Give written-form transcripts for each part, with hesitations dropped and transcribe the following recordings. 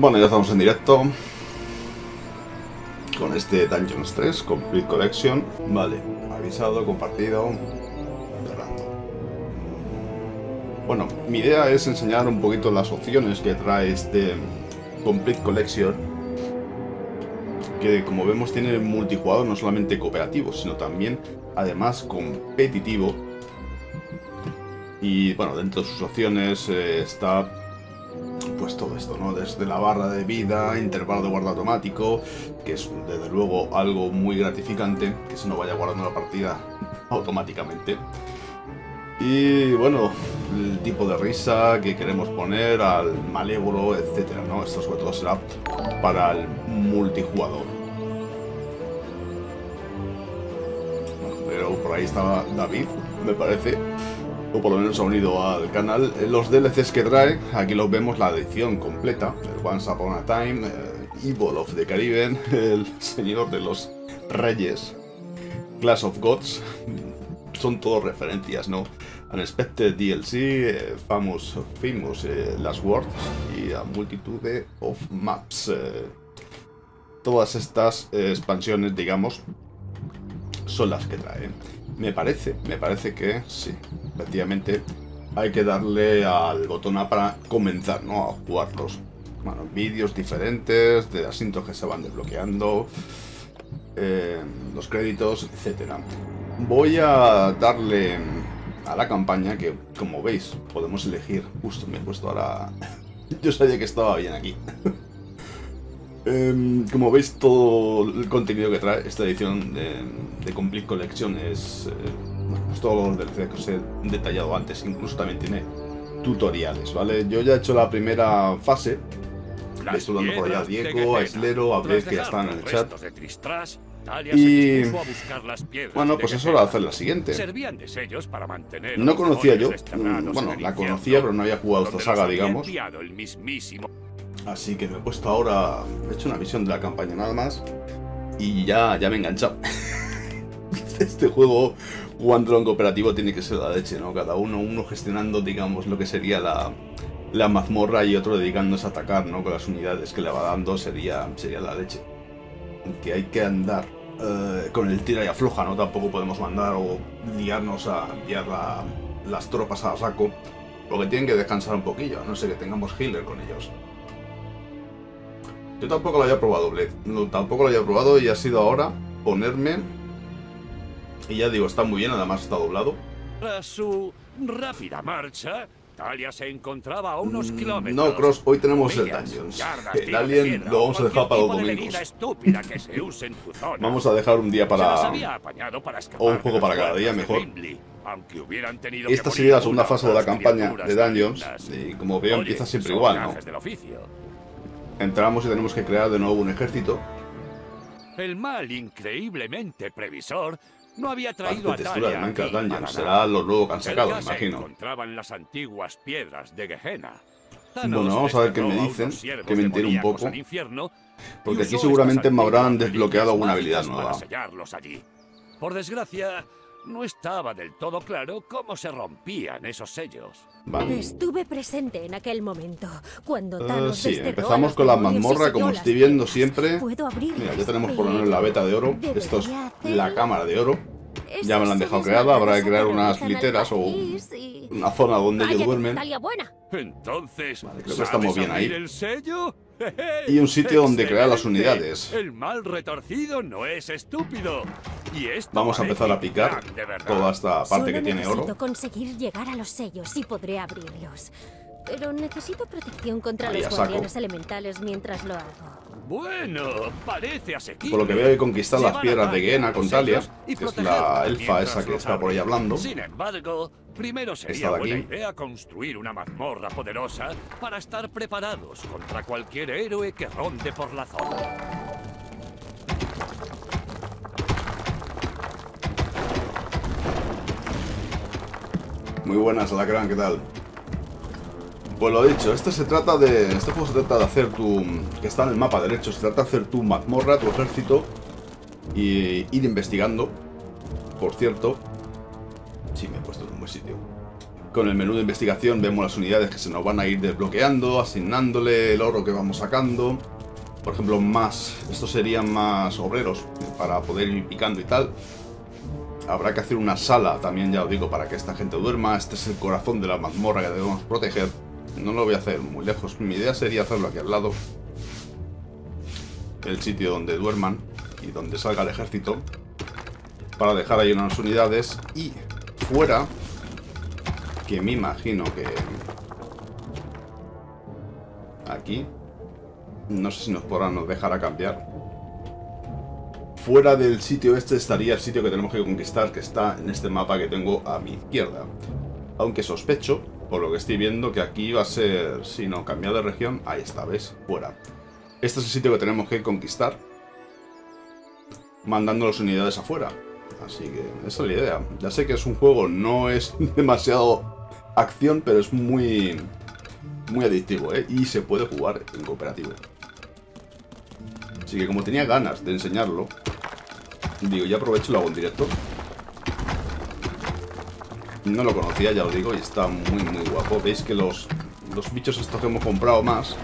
Bueno, ya estamos en directo con este Dungeons 3 Complete Collection. Vale, avisado, compartido, cerrando. Bueno, mi idea es enseñar un poquito las opciones que trae este Complete Collection, que como vemos tiene multijugador, no solamente cooperativo, sino también además competitivo. Y bueno, dentro de sus opciones está pues todo esto, ¿no? Desde la barra de vida, intervalo de guarda automático, que es desde luego algo muy gratificante, que se nos vaya guardando la partida automáticamente. Y bueno, el tipo de risa que queremos poner al malévolo, etcétera, ¿no? Esto sobre todo será para el multijugador. Bueno, pero por ahí estaba David, me parece, o por lo menos ha unido al canal. Los DLCs que trae, aquí los vemos, la edición completa, el Once upon a time, Evil of the Caribbean, el Señor de los Reyes, Class of Gods, son todos referencias, ¿no? An Spectre DLC, Famous Last Words y a multitud of maps. Todas estas expansiones, digamos, son las que trae. Me parece que sí, efectivamente hay que darle al botón A para comenzar, ¿no?, a jugarlos. Bueno, vídeos diferentes de asuntos que se van desbloqueando, los créditos, etcétera. Voy a darle a la campaña, que como veis podemos elegir. Justo me he puesto ahora, yo sabía que estaba bien aquí. Como veis, todo el contenido que trae esta edición de Complete Collection es pues todos los DLCs que os he detallado antes. Incluso también tiene tutoriales, ¿vale? Yo ya he hecho la primera fase. Le estoy dando por allá a Diego, a Eslero, a Brez, que ya están en el chat. Y bueno, pues es hora de hacer la siguiente. No conocía yo, bueno, la conocía, pero no había jugado esta saga, digamos. Así que me he puesto ahora, he hecho una misión de la campaña nada más y ya me he enganchado. Este juego jugando en cooperativo tiene que ser la leche, ¿no? Cada uno gestionando, digamos, lo que sería la mazmorra y otro dedicándose a atacar, ¿no? Con las unidades que le va dando sería la leche. Que hay que andar con el tira y afloja, ¿no? Tampoco podemos mandar o liarnos a enviar las tropas a saco, porque tienen que descansar un poquillo, a no ser que tengamos healer con ellos. Yo tampoco lo había probado, Blade. No, tampoco lo había probado y ha sido ahora ponerme. Y ya digo, está muy bien, además está doblado. Tras su rápida marcha, Talia se encontraba a unos kilómetros. No, Cross, hoy tenemos el Dungeons. El Alien lo vamos a dejar para los domingos. Vamos a dejar un día para... o un juego para cada día, mejor. Esta sería la segunda fase de la campaña de Dungeons. Y como veo, empieza siempre igual, ¿no? Entramos y tenemos que crear de nuevo un ejército. El mal increíblemente previsor no había traído a Talia aquí para nada. Será lo luego que han sacado, me imagino. Encontraban las antiguas piedras de Gehenna. Bueno, vamos a ver qué me dicen, que me entero un poco, porque aquí seguramente me habrán desbloqueado alguna habilidad nueva. Por desgracia, no estaba del todo claro cómo se rompían esos sellos. Vale. Estuve presente en aquel momento cuando Thanos empezamos con la mazmorra, como estoy viendo siempre. Mira, ya tenemos por lo menos la beta de oro. Esto es la cámara de oro. Ya me la han dejado creada. Habrá que crear unas literas o una zona donde ellos duermen. Entonces, vale, creo que estamos bien ahí. Y un sitio donde crear las unidades. El mal retorcido no es estúpido. Y vamos a empezar a picar toda esta parte que tiene oro. Solo necesito conseguir llegar a los sellos y podré abrirlos. Pero necesito protección contra los guardianes elementales mientras lo hago. Bueno, parece asequible. Por lo que veo, hay que conquistar las piedras de Gehenna con Talia, que es la elfa esa que está por ahí hablando. Sin embargo, primero sería buena idea construir una mazmorra poderosa para estar preparados contra cualquier héroe que ronde por la zona. Muy buenas, Alacrán, ¿qué tal? Pues lo dicho, este juego se trata de hacer tu... que está en el mapa derecho, se trata de hacer tu mazmorra, tu ejército, y ir investigando. Por cierto, sí, me he puesto en un buen sitio. Con el menú de investigación vemos las unidades que se nos van a ir desbloqueando, asignándole el oro que vamos sacando. Por ejemplo, más, estos serían más obreros para poder ir picando y tal. Habrá que hacer una sala también, ya os digo, para que esta gente duerma. Este es el corazón de la mazmorra que debemos proteger. No lo voy a hacer muy lejos. Mi idea sería hacerlo aquí al lado. El sitio donde duerman y donde salga el ejército. Para dejar ahí unas unidades. Y fuera, que me imagino que... aquí. No sé si nos podrán dejar a cambiar. Fuera del sitio este estaría el sitio que tenemos que conquistar, que está en este mapa que tengo a mi izquierda. Aunque sospecho, por lo que estoy viendo, que aquí va a ser... si no, cambiado de región. Ahí está, ¿ves? Fuera. Este es el sitio que tenemos que conquistar, mandando las unidades afuera. Así que esa es la idea. Ya sé que es un juego, no es demasiado acción, pero es muy... muy adictivo, ¿eh? Y se puede jugar en cooperativo. Así que como tenía ganas de enseñarlo, digo, ya aprovecho y lo hago en directo. No lo conocía, ya lo digo, y está muy muy guapo. Veis que los bichos estos que hemos comprado más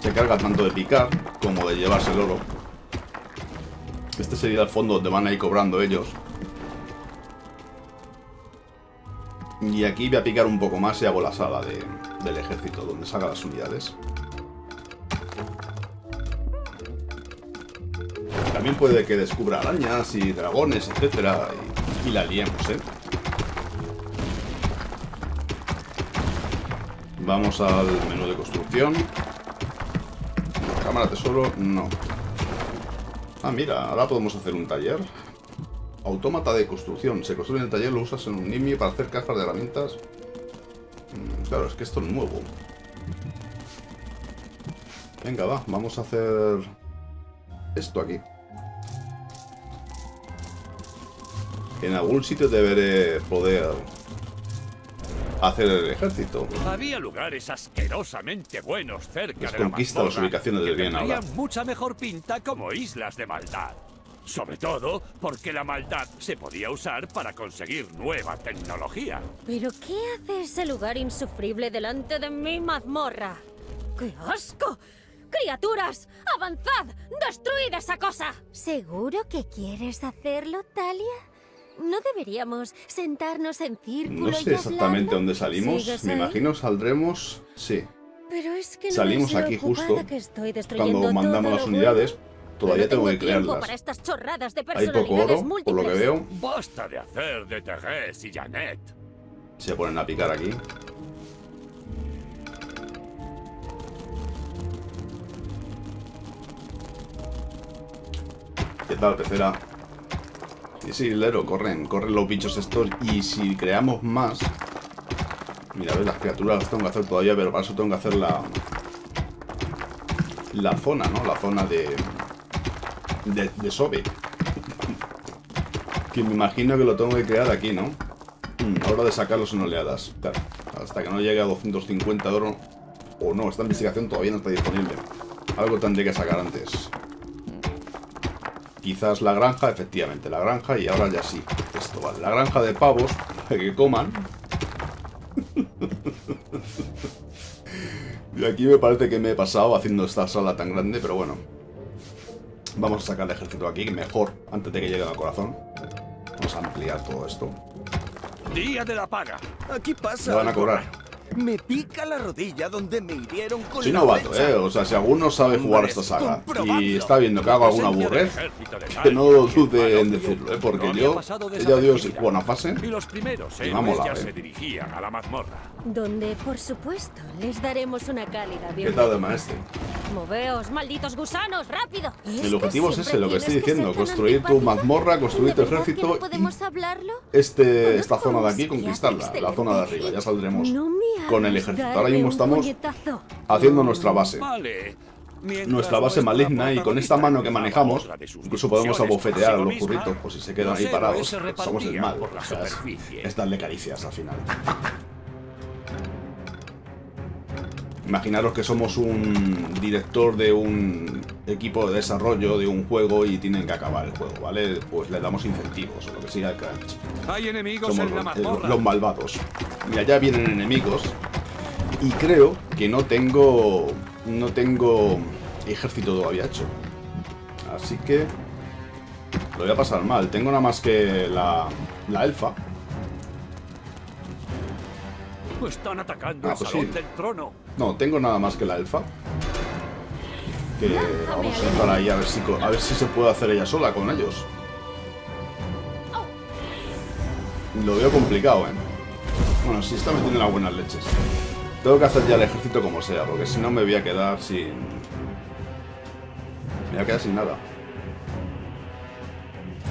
se cargan tanto de picar como de llevarse el oro. Este sería el fondo donde van a ir cobrando ellos. Y aquí voy a picar un poco más y hago la sala del ejército, donde salgan las unidades. También puede que descubra arañas y dragones, etcétera, y la liemos, ¿eh? Vamos al menú de construcción. Cámara tesoro, no. Ah, mira, ahora podemos hacer un taller. Autómata de construcción. Se construye en el taller, lo usas en un nimio para hacer cajas de herramientas. Claro, es que esto es nuevo. Venga, va, vamos a hacer esto aquí. En algún sitio deberé poder hacer el ejército. Había lugares asquerosamente buenos cerca de la conquista las ubicaciones del bien ahora. Mucha mejor pinta como islas de maldad. Sobre todo porque la maldad se podía usar para conseguir nueva tecnología. ¿Pero qué hace ese lugar insufrible delante de mi mazmorra? ¡Qué asco! ¡Criaturas! ¡Avanzad! ¡Destruid esa cosa! ¿Seguro que quieres hacerlo, Talia? ¿No deberíamos sentarnos en círculo? No sé exactamente dónde salimos. Me imagino saldremos... sí. Pero es que no salimos aquí justo cuando mandamos las unidades. Todavía tengo que crearlas. Para estas chorradas de hay poco oro, múltiples. Por lo que veo. Basta de hacer de Teres y Janet. Se ponen a picar aquí. ¿Qué tal, pecera? Sí, sí, Lero, corren los bichos estos. Y si creamos más... mira, a ver, las criaturas las tengo que hacer todavía, pero para eso tengo que hacer la zona, ¿no? La zona de Sobe. Que me imagino que lo tengo que crear aquí, ¿no? Ahora de sacarlos en oleadas. Claro, hasta que no llegue a 250 de oro. O no, esta investigación todavía no está disponible. Algo tendré que sacar antes. Quizás la granja, efectivamente, la granja. Y ahora ya sí, esto vale. La granja de pavos, para que coman. Y aquí me parece que me he pasado haciendo esta sala tan grande, pero bueno. Vamos a sacar el ejército aquí, mejor, antes de que llegue al corazón. Vamos a ampliar todo esto. Día de la paga. Aquí pasa. Me van a cobrar. Me pica la rodilla donde me hirieron con... soy novato, ¿eh? O sea, si alguno sabe jugar esta saga y está viendo que hago alguna burrez, que no lo dude en decirlo, ¿eh? Porque yo, ya digo, si juego una fase, y me ha molado, ¿eh? Donde, por supuesto, les daremos una cálida bienvenida. ¿Qué tal de maestro? Moveos, malditos gusanos, rápido. El objetivo es ese, lo que estoy diciendo. Construir tu mazmorra, construir tu ejército y esta zona de aquí, conquistarla. La zona de arriba, ya saldremos con el ejército. Ahora mismo estamos haciendo nuestra base. Nuestra base maligna, y con esta mano que manejamos incluso podemos abofetear a los curritos, pues si se quedan ahí parados, somos el mal. O sea, es darle caricias al final. Imaginaros que somos un director de un equipo de desarrollo de un juego y tienen que acabar el juego, ¿vale? Pues le damos incentivos o lo que sea el crunch. Hay enemigos somos en la mazmorra. Los malvados. Y allá vienen enemigos. Y creo que no tengo ejército todavía hecho. Así que lo voy a pasar mal. Tengo nada más que la elfa. Están atacando el salón del trono. No, tengo nada más que la elfa. Que vamos a entrar ahí a ver si se puede hacer ella sola con ellos. Lo veo complicado, ¿eh? Bueno, sí está metiendo las buenas leches. Tengo que hacer ya el ejército como sea, porque si no me voy a quedar sin... Me voy a quedar sin nada.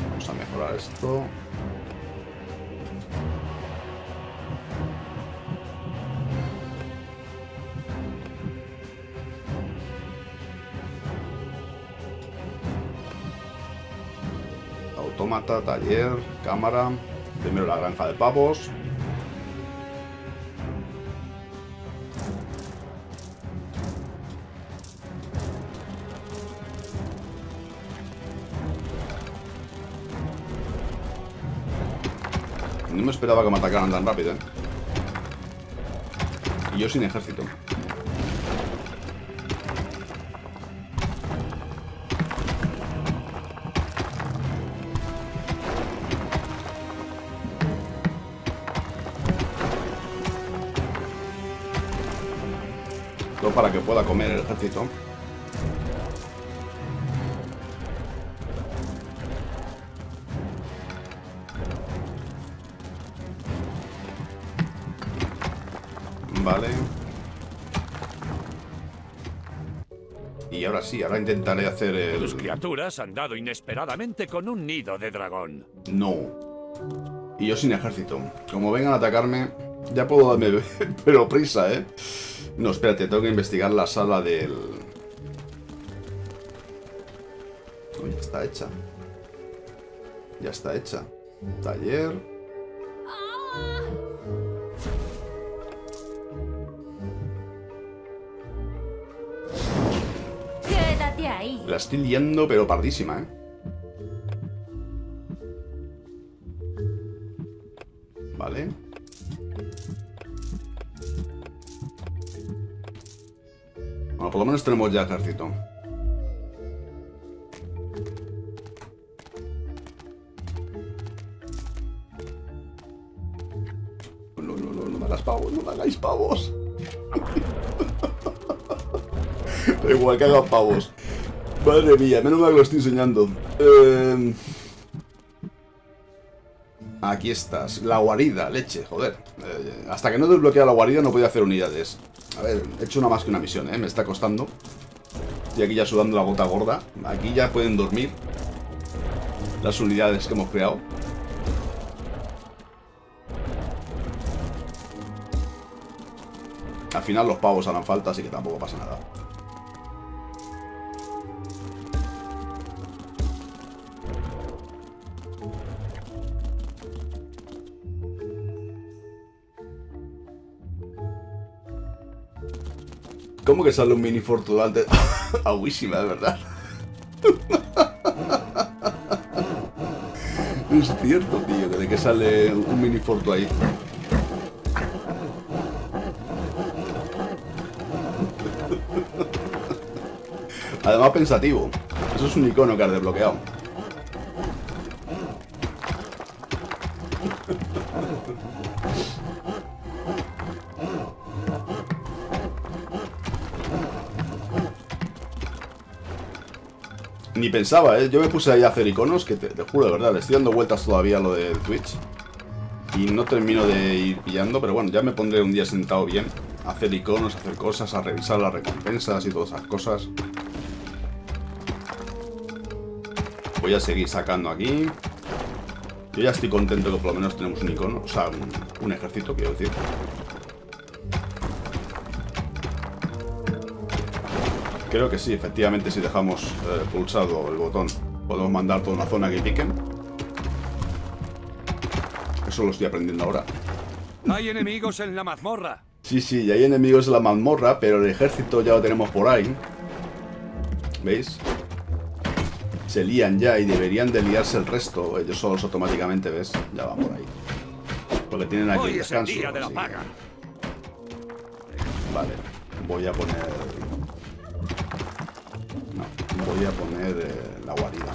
Vamos a mejorar esto. Autómata, taller, cámara. Primero la granja de pavos. No me esperaba que me atacaran tan rápido, ¿eh? Y yo sin ejército. Todo para que pueda comer el ejército. Vale. Y ahora sí, ahora intentaré hacer el... Tus criaturas han dado inesperadamente con un nido de dragón. No. Y yo sin ejército. Como vengan a atacarme, ya puedo darme... Pero prisa, ¿eh? No, espérate, tengo que investigar la sala del... Uy, ya está hecha. Ya está hecha. Taller... La estoy liando, pero pardísima, ¿eh? Vale. Bueno, por lo menos tenemos ya ejército. No, no, no, no me hagáis pavos, no me hagáis pavos. Da igual que hagan pavos. Madre mía, menos mal que lo estoy enseñando. Aquí estás. La guarida, leche, joder. Hasta que no desbloquea la guarida no podía hacer unidades. A ver, he hecho una más que una misión, ¿eh? Me está costando. Estoy aquí ya sudando la gota gorda. Aquí ya pueden dormir las unidades que hemos creado. Al final los pavos harán falta, así que tampoco pasa nada. ¿Cómo que sale un mini Fortuna de agüísima, de verdad? Es cierto, tío, que de que sale un mini Fortuna ahí. Además pensativo. Eso es un icono que has desbloqueado. Ni pensaba, ¿eh? Yo me puse ahí a hacer iconos, que te juro de verdad, le estoy dando vueltas todavía a lo de Twitch. Y no termino de ir pillando, pero bueno, ya me pondré un día sentado bien. A hacer iconos, a hacer cosas, a revisar las recompensas y todas esas cosas. Voy a seguir sacando aquí. Yo ya estoy contento que por lo menos tenemos un icono, o sea, un ejército, quiero decir. Creo que sí, efectivamente, si dejamos pulsado el botón, podemos mandar toda una zona que piquen. Eso lo estoy aprendiendo ahora. Hay enemigos en la mazmorra. Sí, sí, hay enemigos en la mazmorra, pero el ejército ya lo tenemos por ahí. ¿Veis? Se lían ya y deberían de liarse el resto. Ellos solos automáticamente, ¿ves? Ya va por ahí. Porque tienen aquí el descanso. Hoy es el día de la paga. Vale, voy a poner... No, voy a poner la guarida.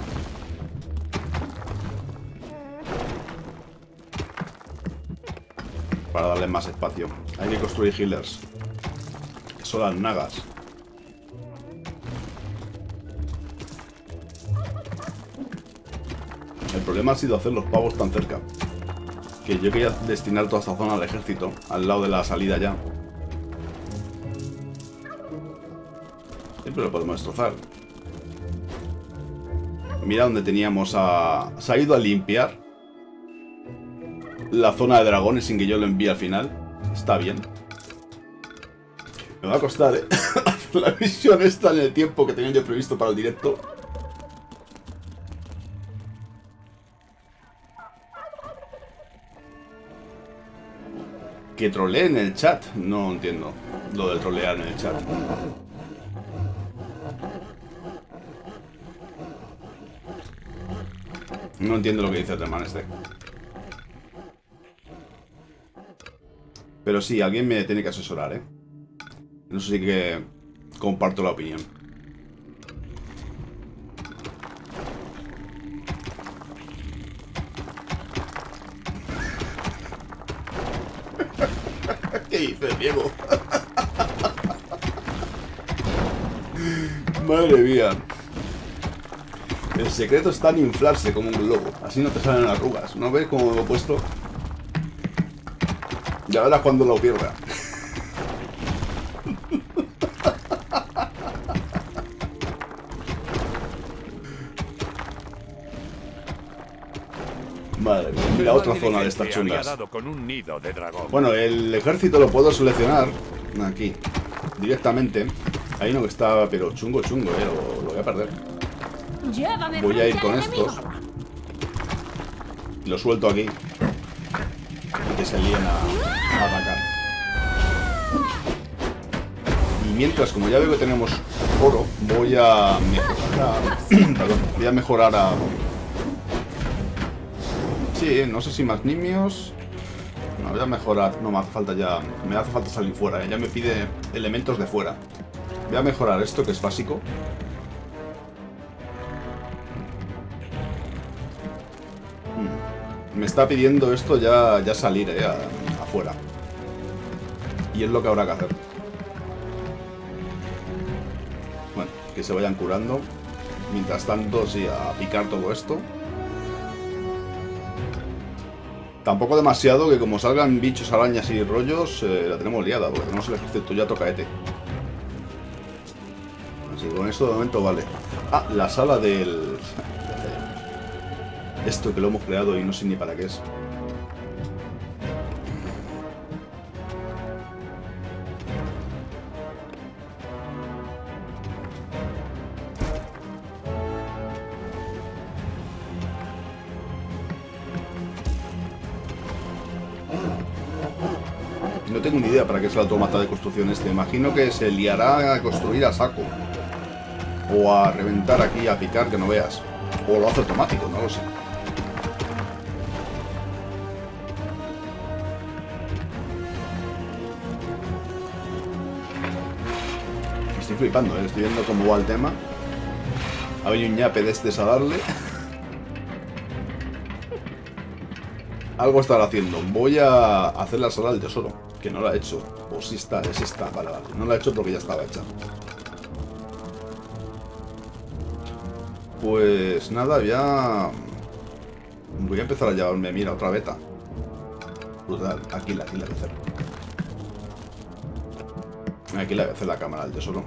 Para darle más espacio. Hay que construir healers. Que son las nagas. El problema ha sido hacer los pavos tan cerca. Que yo quería destinar toda esta zona al ejército, al lado de la salida ya. Siempre lo podemos destrozar. Mira donde teníamos a... Se ha ido a limpiar la zona de dragones sin que yo lo envíe al final. Está bien. Me va a costar, ¿eh? La misión está en el tiempo que tenía yo previsto para el directo. Que trolee en el chat. No entiendo lo del trolear en el chat. No entiendo lo que dice el hermano este. Pero sí, alguien me tiene que asesorar, ¿eh? En eso sí que comparto la opinión. ¿Qué dice Diego? Madre mía. El secreto está en inflarse como un globo. Así no te salen arrugas. ¿No ves cómo lo he puesto? Ya verás cuando lo pierda. Madre mía, mira otra zona de estas chungas. Bueno, el ejército lo puedo seleccionar aquí, directamente. Ahí no que está, pero chungo, chungo, lo voy a perder. Voy a ir con estos. Lo suelto aquí. Que se líen a atacar. Y mientras, como ya veo que tenemos oro, voy a mejorar a... Perdón, voy a mejorar a... Sí, no sé si más nimios. No, voy a mejorar. No, me hace falta ya... Me hace falta salir fuera, ¿eh? Ya me pide elementos de fuera. Voy a mejorar esto, que es básico. Me está pidiendo esto ya salir, afuera. Y es lo que habrá que hacer. Bueno, que se vayan curando. Mientras tanto, sí, a picar todo esto. Tampoco demasiado, que como salgan bichos, arañas y rollos, la tenemos liada, porque tenemos el ejército ya tocaete. Así que con esto de momento vale. Ah, la sala del... Esto que lo hemos creado y no sé ni para qué es. No tengo ni idea para qué es el automata de construcción este. Imagino que se liará a construir a saco. O a reventar aquí, a picar, que no veas. O lo hace automático, no lo sé. Estoy flipando, ¿eh? Estoy viendo cómo va el tema. Ha venido un ñape de este a darle. Algo estará haciendo. Voy a hacer la sala del tesoro, que no la he hecho. O si está, es esta, vale, vale. No la he hecho porque ya estaba hecha. Pues nada, ya... Voy a empezar a llevarme, mira, otra beta. Brutal, aquí la voy a hacer. Aquí la voy a hacer la cámara del tesoro.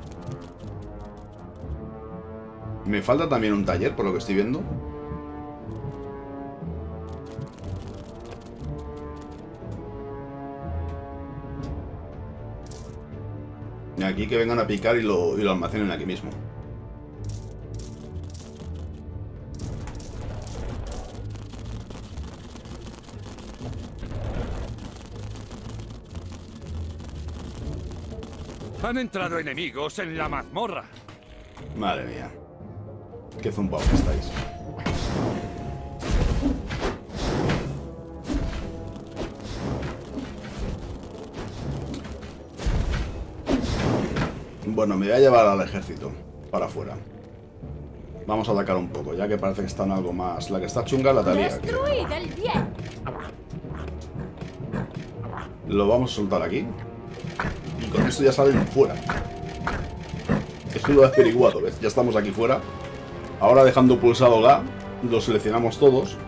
Me falta también un taller, por lo que estoy viendo. Aquí que vengan a picar y lo almacenen aquí mismo. Han entrado enemigos en la mazmorra. Madre mía. Qué zumbaos que estáis. Bueno, me voy a llevar al ejército para afuera. Vamos a atacar un poco, ya que parece que están algo más. La que está chunga es la Talia. Lo vamos a soltar aquí. Y con esto ya salen fuera. Esto lo he averiguado, ¿ves? Ya estamos aquí fuera. Ahora dejando pulsado G, lo seleccionamos todos.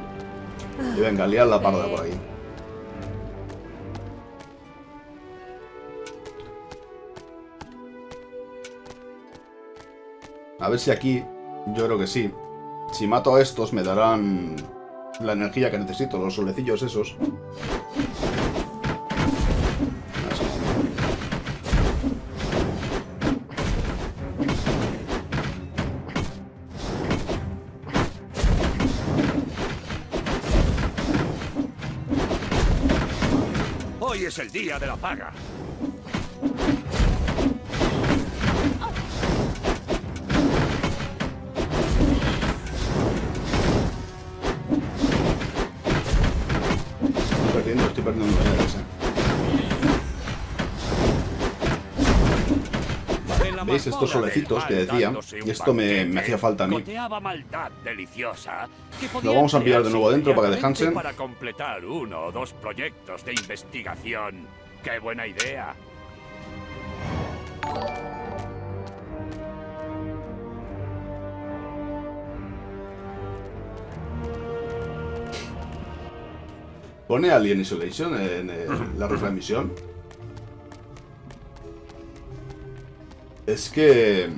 Y venga, liar la parda por ahí. A ver si aquí, yo creo que sí. Si mato a estos me darán la energía que necesito, los solecillos esos. Hoy es el día de la paga. ¿Veis estos solecitos que decía? Y esto me hacía falta a mí. Lo vamos a pillar de nuevo dentro para que descansen. Para completar 1 o 2 proyectos de investigación. ¡Qué buena idea! ¿Pone Alien Isolation en la retransmisión? Es que...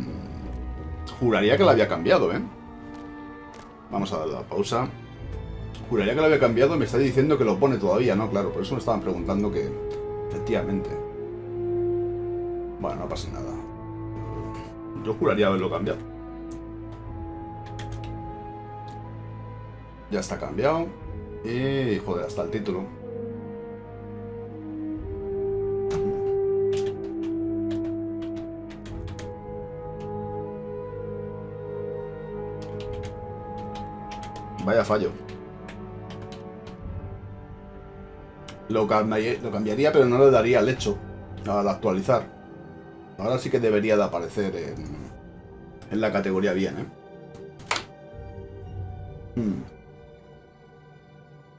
juraría que la había cambiado, ¿eh? Vamos a dar la pausa. Juraría que la había cambiado, me está diciendo que lo pone todavía, ¿no? Claro, por eso me estaban preguntando que... efectivamente. Bueno, no pasa nada. Yo juraría haberlo cambiado. Ya está cambiado. Y... joder, hasta el título. Vaya fallo. Lo cambiaría, pero no le daría el hecho al actualizar. Ahora sí que debería de aparecer en la categoría bien, ¿eh?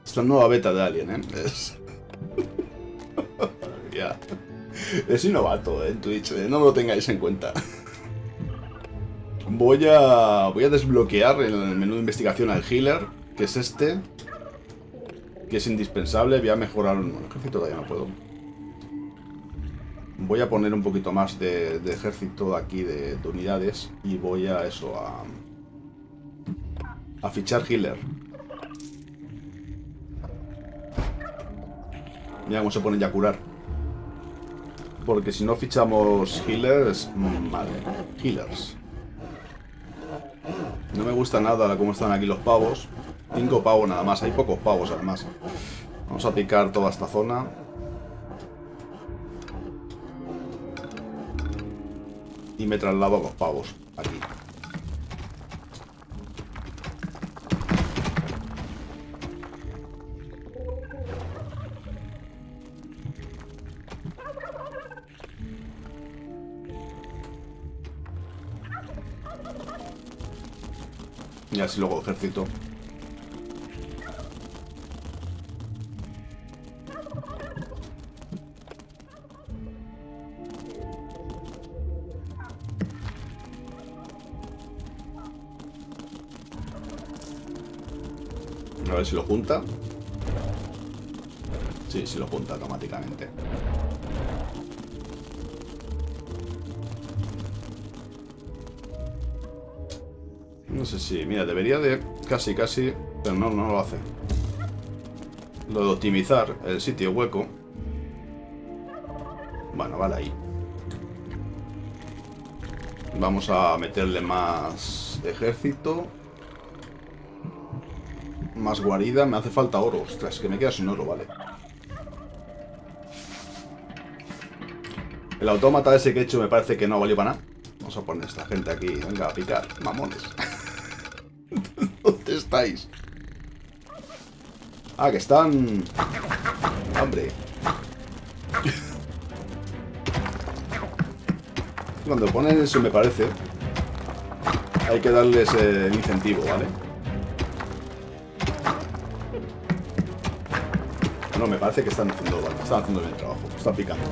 Esta nueva beta de Alien, ¿eh? Es innovato, ¿eh? En Twitch, ¿eh? No lo tengáis en cuenta. Voy a desbloquear en el menú de investigación al healer, que es este, que es indispensable. Voy a mejorar el ejército, todavía no puedo. Voy a poner un poquito más de ejército aquí, de unidades, y voy a eso, a fichar healer. Mira cómo se pone ya a curar. Porque si no fichamos healers, vale, healers. No me gusta nada cómo están aquí los pavos. 5 pavos nada más, hay pocos pavos además. Vamos a picar toda esta zona. Y me traslado a los pavos, aquí. Y así luego ejército. A ver si lo junta. Sí, sí lo junta automáticamente. No sé si... mira, debería de... casi... pero no lo hace. Lo de optimizar el sitio hueco. Bueno, vale ahí. Vamos a meterle más ejército. Más guarida. Me hace falta oro. Ostras, que me queda sin oro, vale. El autómata ese que he hecho me parece que no valió para nada. Vamos a poner a esta gente aquí. Venga, a picar. Mamones. ¿Dónde estáis? Ah, que están... hombre. Cuando ponen eso, me parece, hay que darles el incentivo, ¿vale? No, me parece que están haciendo bien el trabajo, están picando.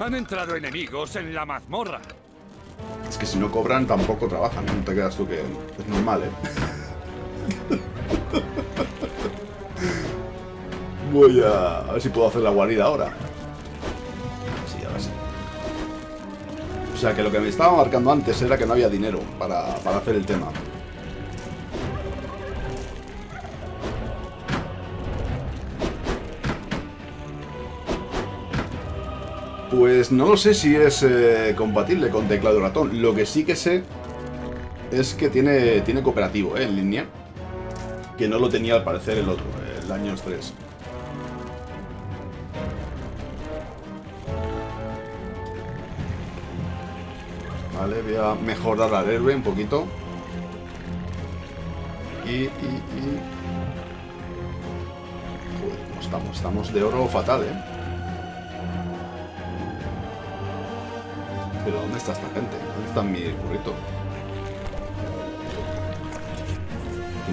Han entrado enemigos en la mazmorra. Es que si no cobran, tampoco trabajan, ¿no? No te creas tú que es normal, ¿eh? Voy a ver si puedo hacer la guarida ahora. Sí, ahora sí. O sea que lo que me estaba marcando antes era que no había dinero para hacer el tema. Pues no lo sé si es compatible con teclado ratón. Lo que sí que sé es que tiene cooperativo, en línea. Que no lo tenía al parecer el otro, el Dungeons 3. Vale, voy a mejorar al héroe un poquito. Joder, ¿cómo estamos? Estamos de oro fatal, ¿eh? Pero ¿dónde está esta gente? ¿Dónde está mi burrito?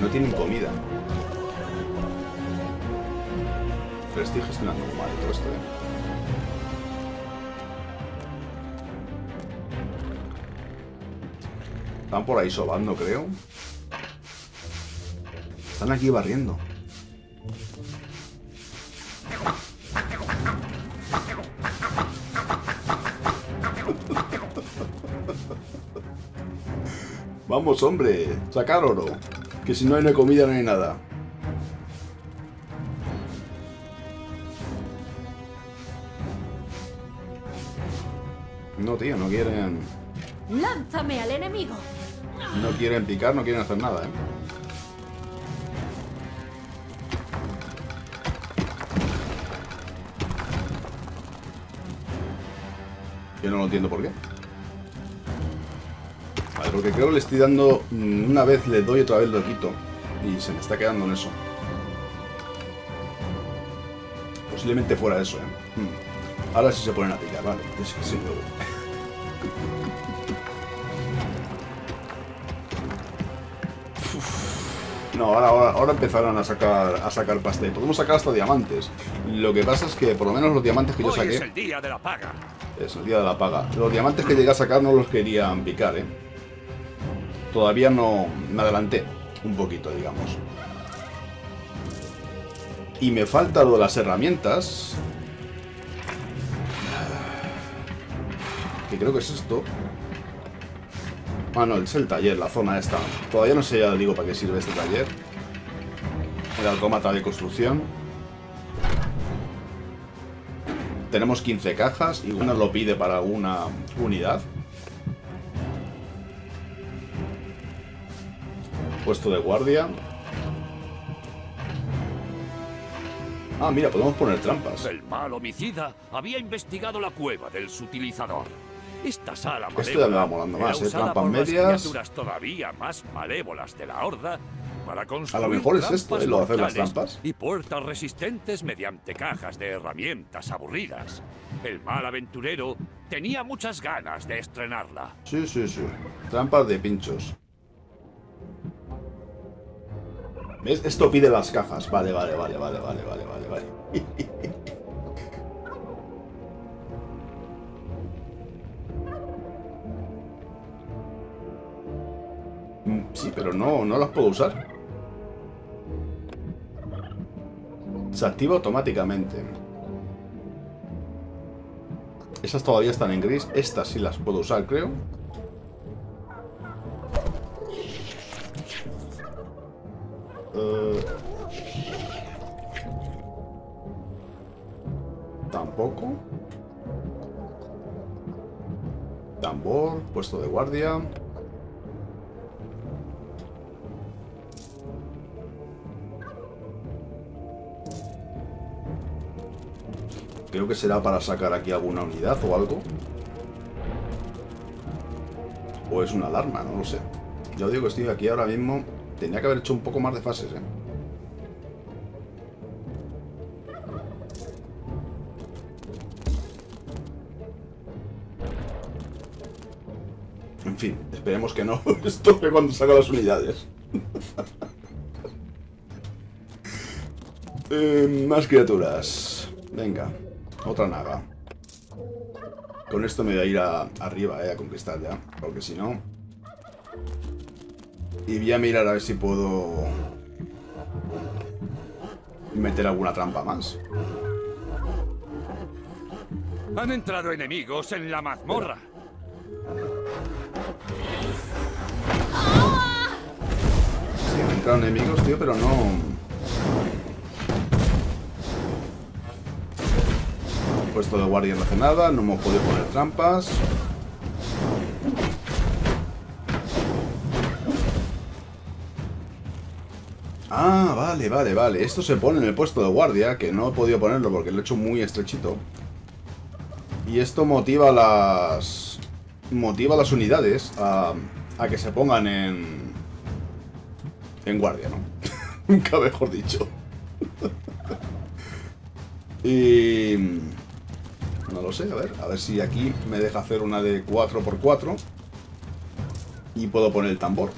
No tienen comida. Prestigio es una normal todo esto, ¿eh? Están por ahí sobando, creo. Están aquí barriendo. Vamos, hombre, sacar oro. Que si no hay comida, no hay nada. No, tío, no quieren... ¡Lánzame al enemigo! No quieren picar, no quieren hacer nada, ¿eh? Yo no lo entiendo por qué. Porque creo que le estoy dando... Una vez le doy, otra vez lo quito. Y se me está quedando en eso. Posiblemente fuera eso, ¿eh? Ahora sí se ponen a picar, vale. Es que sí, luego. No, ahora empezaron a sacar pastel. Podemos sacar hasta diamantes. Lo que pasa es que por lo menos los diamantes que yo saqué... Es el día de la paga. Es el día de la paga. Los diamantes que llegué a sacar no los querían picar, ¿eh? Todavía no me adelanté un poquito, digamos. Y me falta lo de las herramientas. Que creo que es esto. Ah, no, es el taller, la zona esta. Todavía no sé, ya digo, para qué sirve este taller. El autómata de construcción. Tenemos 15 cajas y una lo pide para una unidad. Puesto de guardia. Ah, mira, podemos poner trampas. El mal homicida había investigado la cueva del sutilizador. Esta sala malévola ya me va molando más, trampas medias. Todavía más malévolas de la horda para construir. A lo mejor es esto, lo de hacer las trampas. Y puertas resistentes mediante cajas de herramientas aburridas. El mal aventurero tenía muchas ganas de estrenarla. Sí, sí, sí. Trampas de pinchos. ¿Ves? Esto pide las cajas. Vale. Sí, pero no las puedo usar. Se activa automáticamente. Esas todavía están en gris. Estas sí las puedo usar, creo. Tampoco. Tambor, puesto de guardia. Creo que será para sacar aquí alguna unidad o algo. O es una alarma, no lo sé. Yo digo que estoy aquí ahora mismo. Tenía que haber hecho un poco más de fases, ¿eh? fin, esperemos que no estuve cuando saca las unidades. Más criaturas. Venga, otra naga. Con esto me voy a ir arriba, a conquistar ya, porque si no... Y voy a mirar a ver si puedo meter alguna trampa más. Han entrado enemigos en la mazmorra. Sí, han entrado enemigos, tío, pero no... No he puesto de guardia no hace nada, no hemos podido poner trampas. Ah, vale, vale, vale. Esto se pone en el puesto de guardia, que no he podido ponerlo porque lo he hecho muy estrechito. Y esto motiva las... Motiva las unidades a que se pongan en... En guardia, ¿no? Nunca mejor dicho. Y... No lo sé, a ver si aquí me deja hacer una de 4×4. Y puedo poner el tambor.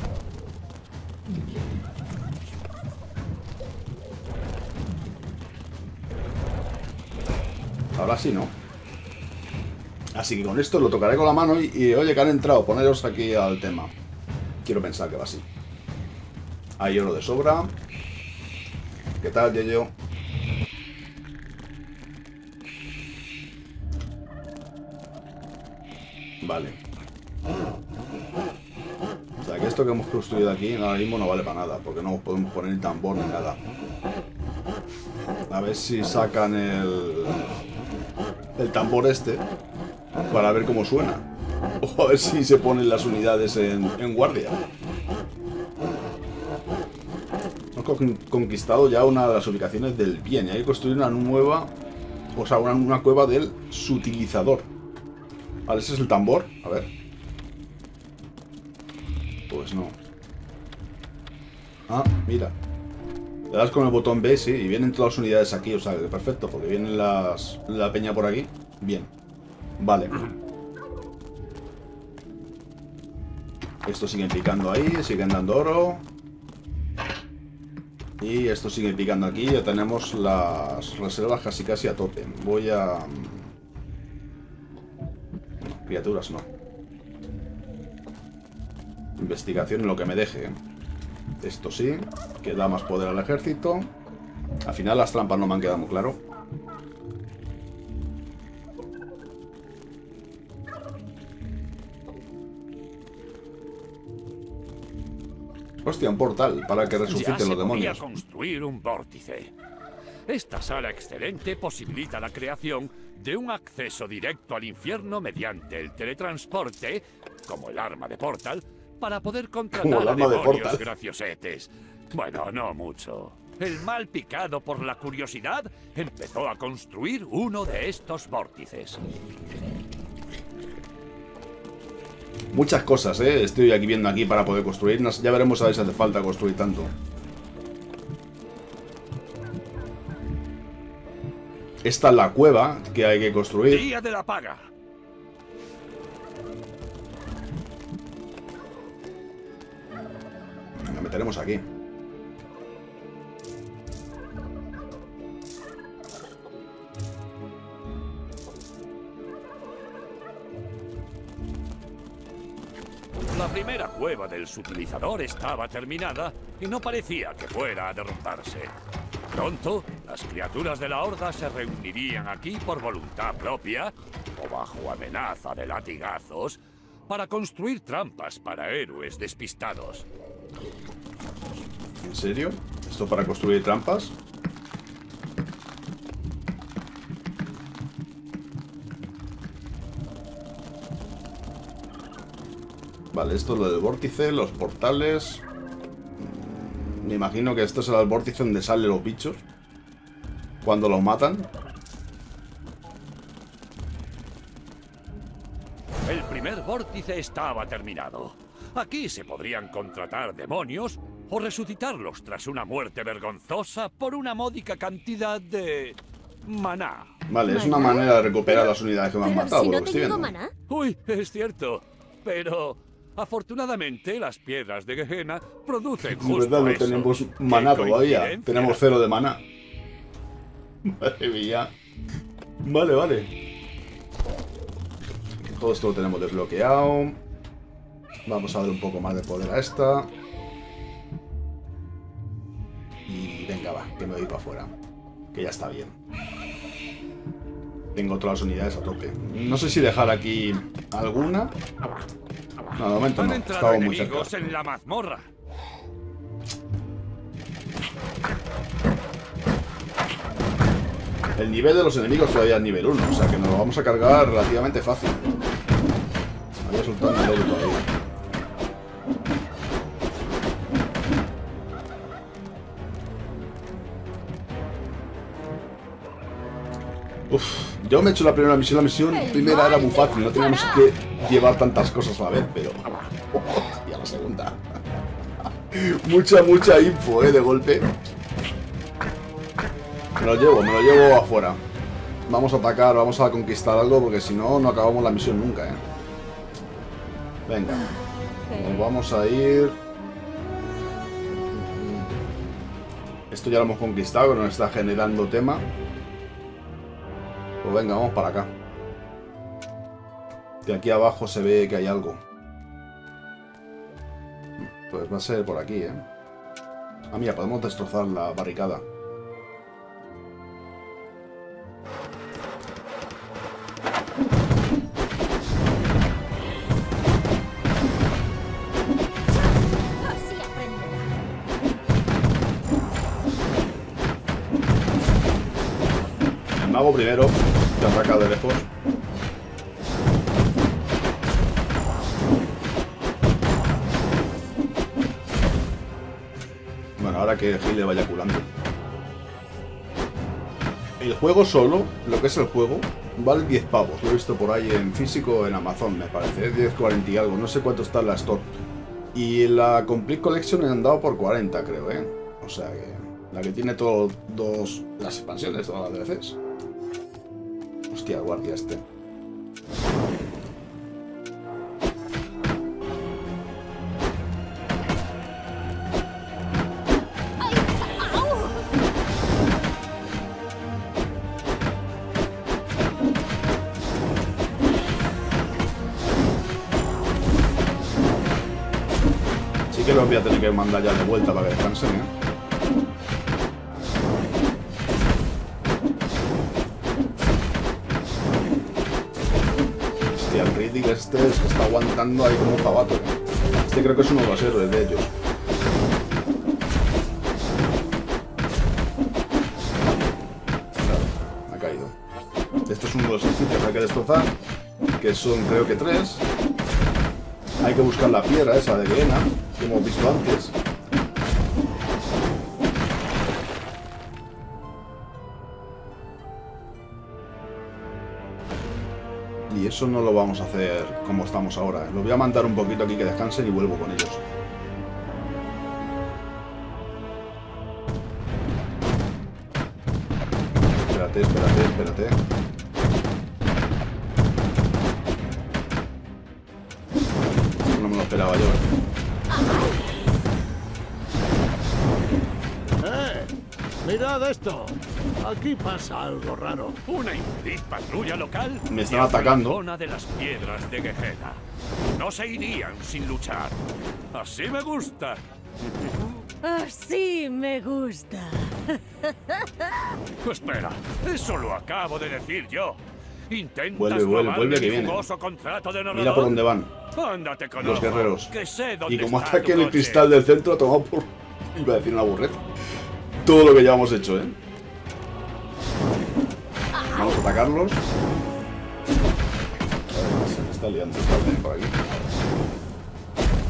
Ahora sí, ¿no? Así que con esto lo tocaré con la mano y oye, que han entrado, poneros aquí al tema. Quiero pensar que va así. Hay oro de sobra. ¿Qué tal, Yeyo? Vale. O sea, que esto que hemos construido aquí ahora mismo no vale para nada, porque no podemos poner el tambor ni nada. A ver si sacan el tambor este para ver cómo suena, o a ver si se ponen las unidades en guardia. Hemos conquistado ya una de las ubicaciones del bien y hay que construir una nueva, o sea, una cueva del sutilizador. Vale, ese es el tambor, a ver. Pues no. Ah, mira. Le das con el botón B, sí, y vienen todas las unidades aquí, o sea, perfecto, porque vienen la peña por aquí. Bien. Vale. Esto sigue picando ahí, siguen dando oro. Y esto sigue picando aquí, ya tenemos las reservas casi casi a tope. Voy a... No, criaturas no. Investigación en lo que me deje. Esto sí, que da más poder al ejército. Al final las trampas no me han quedado muy claro. Hostia, un portal para que resuciten los demonios. Podría construir un vórtice. Esta sala excelente posibilita la creación de un acceso directo al infierno mediante el teletransporte, como el arma de portal, para poder contratar a demonios graciosetes. Bueno, no mucho. El mal, picado por la curiosidad, empezó a construir uno de estos vórtices. Muchas cosas, ¿eh? Estoy aquí viendo aquí para poder construir. Ya veremos a ver si hace falta construir tanto. Esta es la cueva que hay que construir. Día de la paga. La meteremos aquí. La primera cueva del sutilizador estaba terminada y no parecía que fuera a derrumbarse. Pronto, las criaturas de la Horda se reunirían aquí por voluntad propia o bajo amenaza de latigazos para construir trampas para héroes despistados. ¿En serio? ¿Esto para construir trampas? Vale, esto es lo del vórtice, los portales. Me imagino que esto será el vórtice donde salen los bichos cuando los matan. El primer vórtice estaba terminado. Aquí se podrían contratar demonios o resucitarlos tras una muerte vergonzosa por una módica cantidad de... maná. Vale, es una manera de recuperar las unidades que me han matado. Uy, es cierto, pero... Afortunadamente, las piedras de Gehenna producen justo eso. No tenemos maná todavía. Tenemos 0 de maná. Madre mía. Vale, vale. Todo esto lo tenemos desbloqueado. Vamos a dar un poco más de poder a esta. Y venga, va, que me voy para afuera. Que ya está bien. Tengo todas las unidades a tope. No sé si dejar aquí alguna. No, de momento no. Estaba muy cerca. En la mazmorra. El nivel de los enemigos todavía es nivel 1, o sea que nos lo vamos a cargar relativamente fácil. Voy a soltar el lobo todavía. Uf, yo me he hecho la primera misión. La misión primera era muy fácil, no teníamos que llevar tantas cosas a la vez, pero... y a la segunda. mucha info, de golpe. Me lo llevo afuera. Vamos a atacar, vamos a conquistar algo, porque si no, no acabamos la misión nunca, Venga, nos vamos a ir. Esto ya lo hemos conquistado, pero nos está generando tema. Pues venga, vamos para acá. De aquí abajo se ve que hay algo. Pues va a ser por aquí, Ah, mira, podemos destrozar la barricada. Hago primero, te ataca de lejos. Bueno, ahora que Gil le vaya culando. El juego solo, lo que es el juego, vale 10 pavos. Lo he visto por ahí en físico en Amazon, me parece. Es 10,40 y algo, no sé cuánto está en la Store. Y la Complete Collection han dado por 40, creo, O sea que... la que tiene todas las expansiones, todas las DLCs. Hostia, guardia este. Sí que los voy a tener que mandar ya de vuelta para que descansen, Este es que está aguantando ahí como un jabato. Este creo que es uno de los héroes de ellos. Claro, ha caído. Este es uno de los sitios que hay que destrozar, que son creo que 3. Hay que buscar la piedra esa de Gehenna, que hemos visto antes. Y eso no lo vamos a hacer como estamos ahora. Los voy a mandar un poquito aquí que descansen y vuelvo con ellos. Espérate, espérate, espérate. No me lo esperaba yo. ¡Mirad esto! Aquí pasa algo raro. Una infeliz patrulla local me están atacando. Una de las piedras de Gehenna. No se irían sin luchar. Así me gusta. Así me gusta. Espera, eso lo acabo de decir yo. Intentas vuelve que viene. Mira por dónde van. Ándate con los guerreros. Y como ataque el cristal del centro, ha tomado por... iba a decir una burreta. Todo lo que ya hemos hecho, Vamos a atacarlos. Se me está liando por aquí.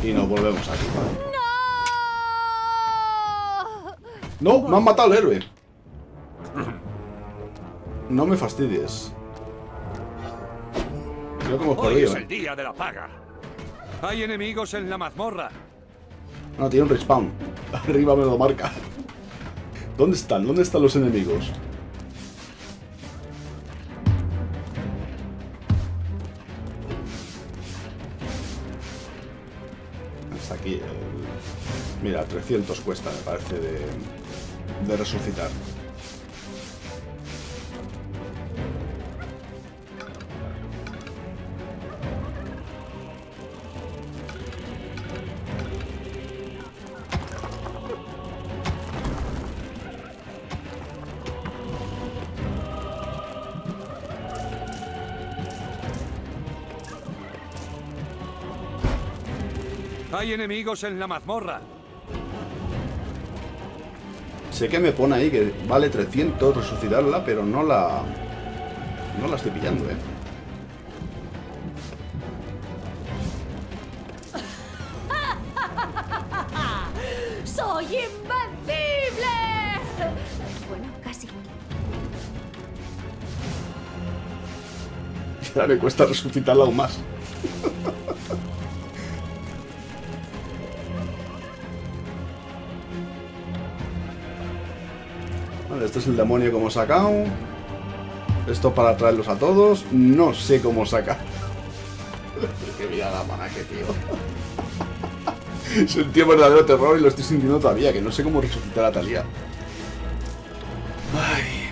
Y nos volvemos aquí, ¿vale? ¡No! ¡No! ¡Me han matado al héroe! No me fastidies. Creo que hemos perdido, es el día de la paga. Hay enemigos en la mazmorra. No, tiene un respawn. Arriba me lo marca. ¿Dónde están? ¿Dónde están los enemigos? hasta aquí. Mira, 300 cuesta, me parece, de resucitar. Hay enemigos en la mazmorra. Sé que me pone ahí que vale 300 resucitarla, pero no la estoy pillando, ¿eh? ¡Soy invencible! Bueno, casi. Ya me cuesta resucitarla aún más. Este es el demonio como sacado. Esto para traerlos a todos. No sé cómo sacar. Qué mirada la manaje, tío. Sentí verdadero terror y lo estoy sintiendo todavía, que no sé cómo resucitar a Talia. Ay.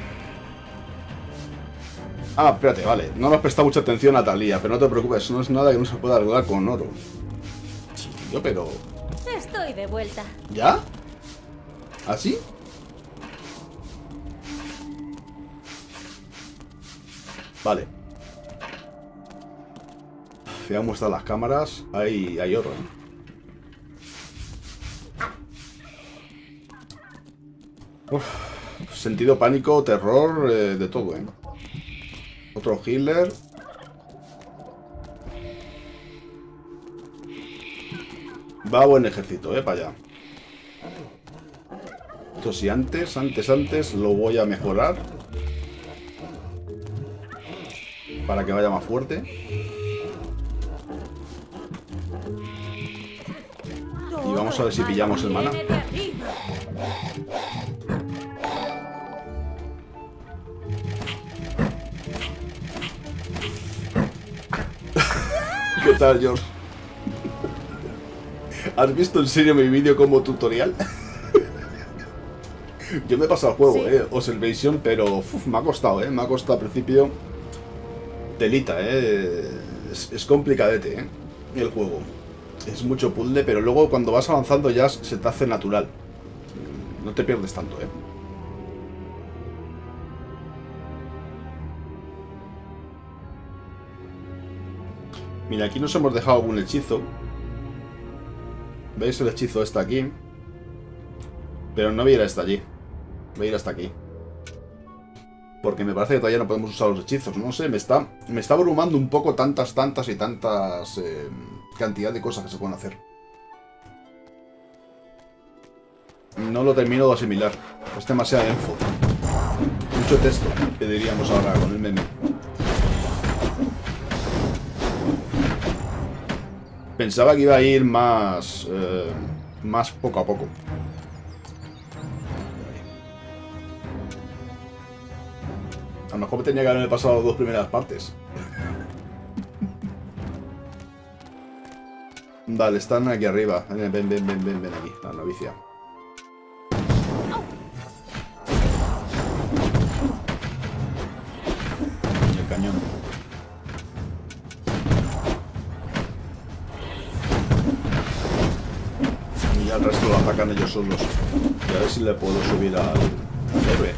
Ah, espérate, vale. No me has prestado mucha atención a Talia, pero no te preocupes, no es nada que no se pueda arreglar con oro. Sí, tío, pero... Estoy de vuelta. ¿Ya? ¿Así? Vale. Si han mostrado las cámaras, hay oro, ¿eh? Uf, sentido pánico, terror, de todo, ¿eh? Otro healer. Va buen ejército, ¿eh? Para allá. Esto sí, antes lo voy a mejorar. Para que vaya más fuerte. Y vamos a ver si pillamos el maná. ¿Qué tal, George? ¿Has visto en serio mi vídeo como tutorial? Yo me he pasado el juego, sí. Observation, pero uf, me ha costado, me ha costado al principio. Delita, es complicadete, el juego. Es mucho puzzle, pero luego cuando vas avanzando ya se te hace natural. No te pierdes tanto, Mira, aquí nos hemos dejado algún hechizo. ¿Veis el hechizo? Está aquí. Pero no voy a ir hasta allí. Voy a ir hasta aquí. Porque me parece que todavía no podemos usar los hechizos. No sé, me está abrumando un poco tantas cantidad de cosas que se pueden hacer. No lo termino de asimilar. Es demasiada info. Mucho texto, que diríamos ahora con el meme. Pensaba que iba a ir más, más poco a poco. A lo mejor tenía que haberme pasado las dos primeras partes. Vale, están aquí arriba. Ven aquí, la novicia. Y el cañón. Y ya el resto lo atacan ellos solos. Y a ver si le puedo subir al héroe.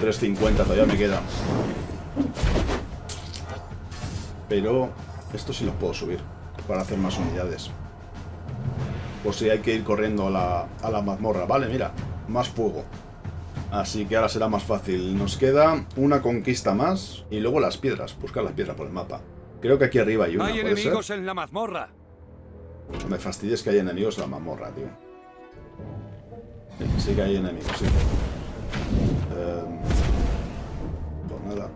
350 todavía me queda. Pero esto sí los puedo subir para hacer más unidades. Por si hay que ir corriendo a la mazmorra. Vale, mira, más fuego. Así que ahora será más fácil. Nos queda una conquista más. Y luego las piedras, buscar las piedras por el mapa. Creo que aquí arriba hay una. Hay enemigos en la mazmorra. No me fastidies que hay enemigos en la mazmorra, tío. Sí que hay enemigos, sí. Pues nada.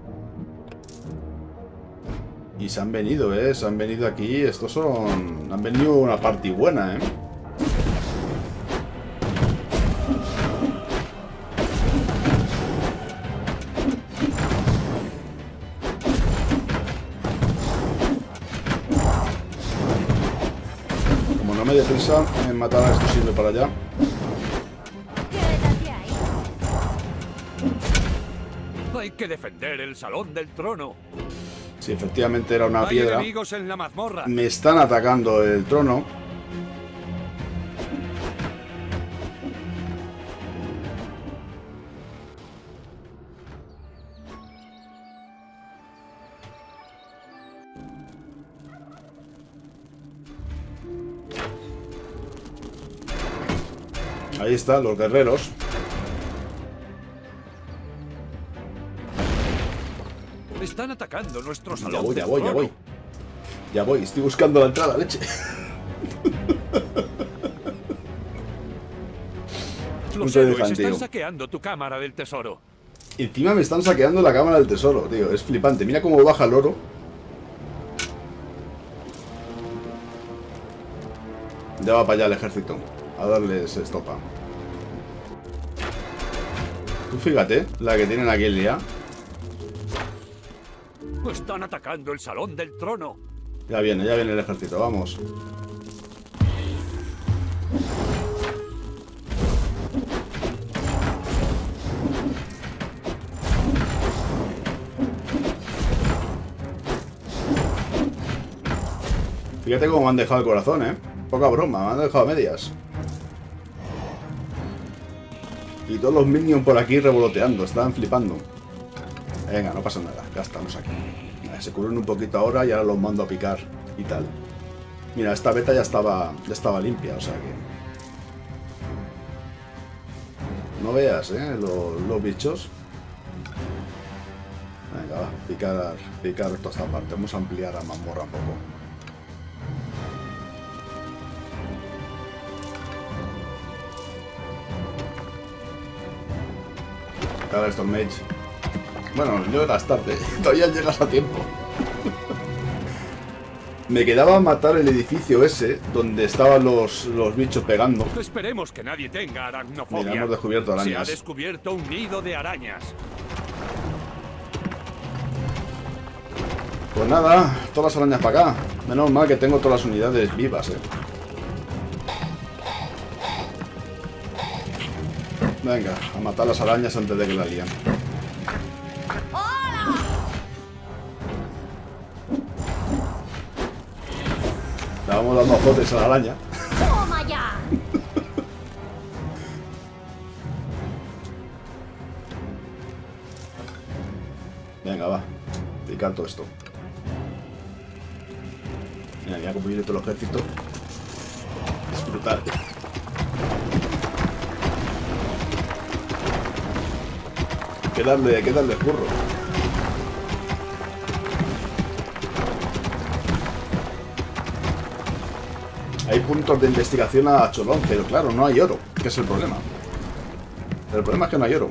Y se han venido, se han venido aquí. Estos son... Han venido una party buena, no me dé prisa en matar a estos irme para allá. Hay que defender el salón del trono. Si sí, efectivamente era una piedra. En la mazmorra. Me están atacando el trono. Ahí están los guerreros. Están atacando nuestro salón. Ya voy. Estoy buscando la entrada, leche. Los héroes están saqueando tu cámara del tesoro. Encima me están saqueando la cámara del tesoro, tío. Es flipante. Mira cómo baja el oro. Ya va para allá el ejército. A darles estopa. Tú fíjate la que tienen aquí el día. Están atacando el salón del trono. Ya viene el ejército, vamos. Fíjate cómo me han dejado el corazón, eh. Poca broma, me han dejado medias. Y todos los minions por aquí revoloteando, están flipando. Venga, no pasa nada, ya estamos aquí. Se curan un poquito ahora y ahora los mando a picar y tal. Mira, esta beta ya estaba limpia, o sea que... No veas, los bichos. Venga, va, picar toda esta parte. Vamos a ampliar la mazmorra un poco. Claro, estos mages. Bueno, llegas tarde, todavía llegas a tiempo. Me quedaba matar el edificio ese donde estaban los bichos pegando. Esperemos que nadie tenga aracnofobia. Mira, hemos descubierto arañas. Se ha descubierto un nido de arañas. Pues nada, todas las arañas para acá. Menos mal que tengo todas las unidades vivas, Venga, a matar las arañas antes de que la lían. Vamos dando azotes a la araña. ¡Toma ya! Venga, va. Picar todo esto. Mira, voy a cumplir todo el ejército. Es brutal. Hay que darle curro. Hay puntos de investigación a cholón, pero claro, no hay oro, que es el problema. El problema es que no hay oro.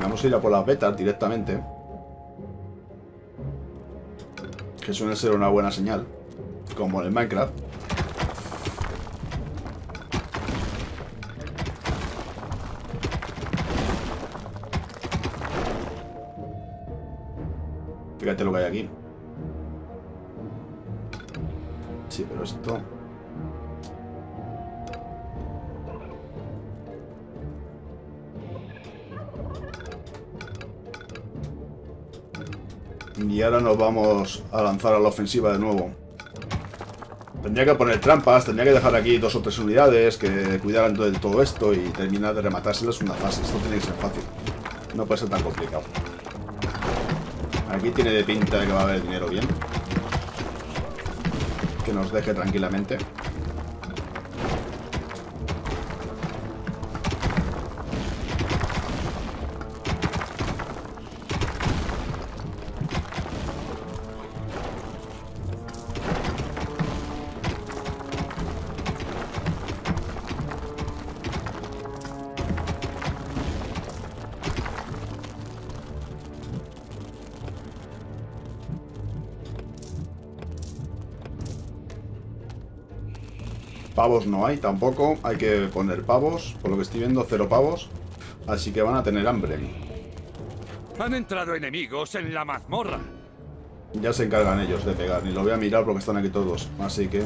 Vamos a ir a por las betas directamente. Que suele ser una buena señal, como en el Minecraft. Fíjate lo que hay aquí. Sí, pero esto... Y ahora nos vamos a lanzar a la ofensiva de nuevo. Tendría que poner trampas, tendría que dejar aquí 2 o 3 unidades que cuidaran del todo esto y terminar de rematárselas una fase. Esto tiene que ser fácil. No puede ser tan complicado. Aquí tiene de pinta de que va a haber dinero bien. Que nos deje tranquilamente. Pavos no hay tampoco, hay que poner pavos. Por lo que estoy viendo, 0 pavos. Así que van a tener hambre. Han entrado enemigos en la mazmorra. Ya se encargan ellos de pegar. Ni lo voy a mirar porque están aquí todos. Así que...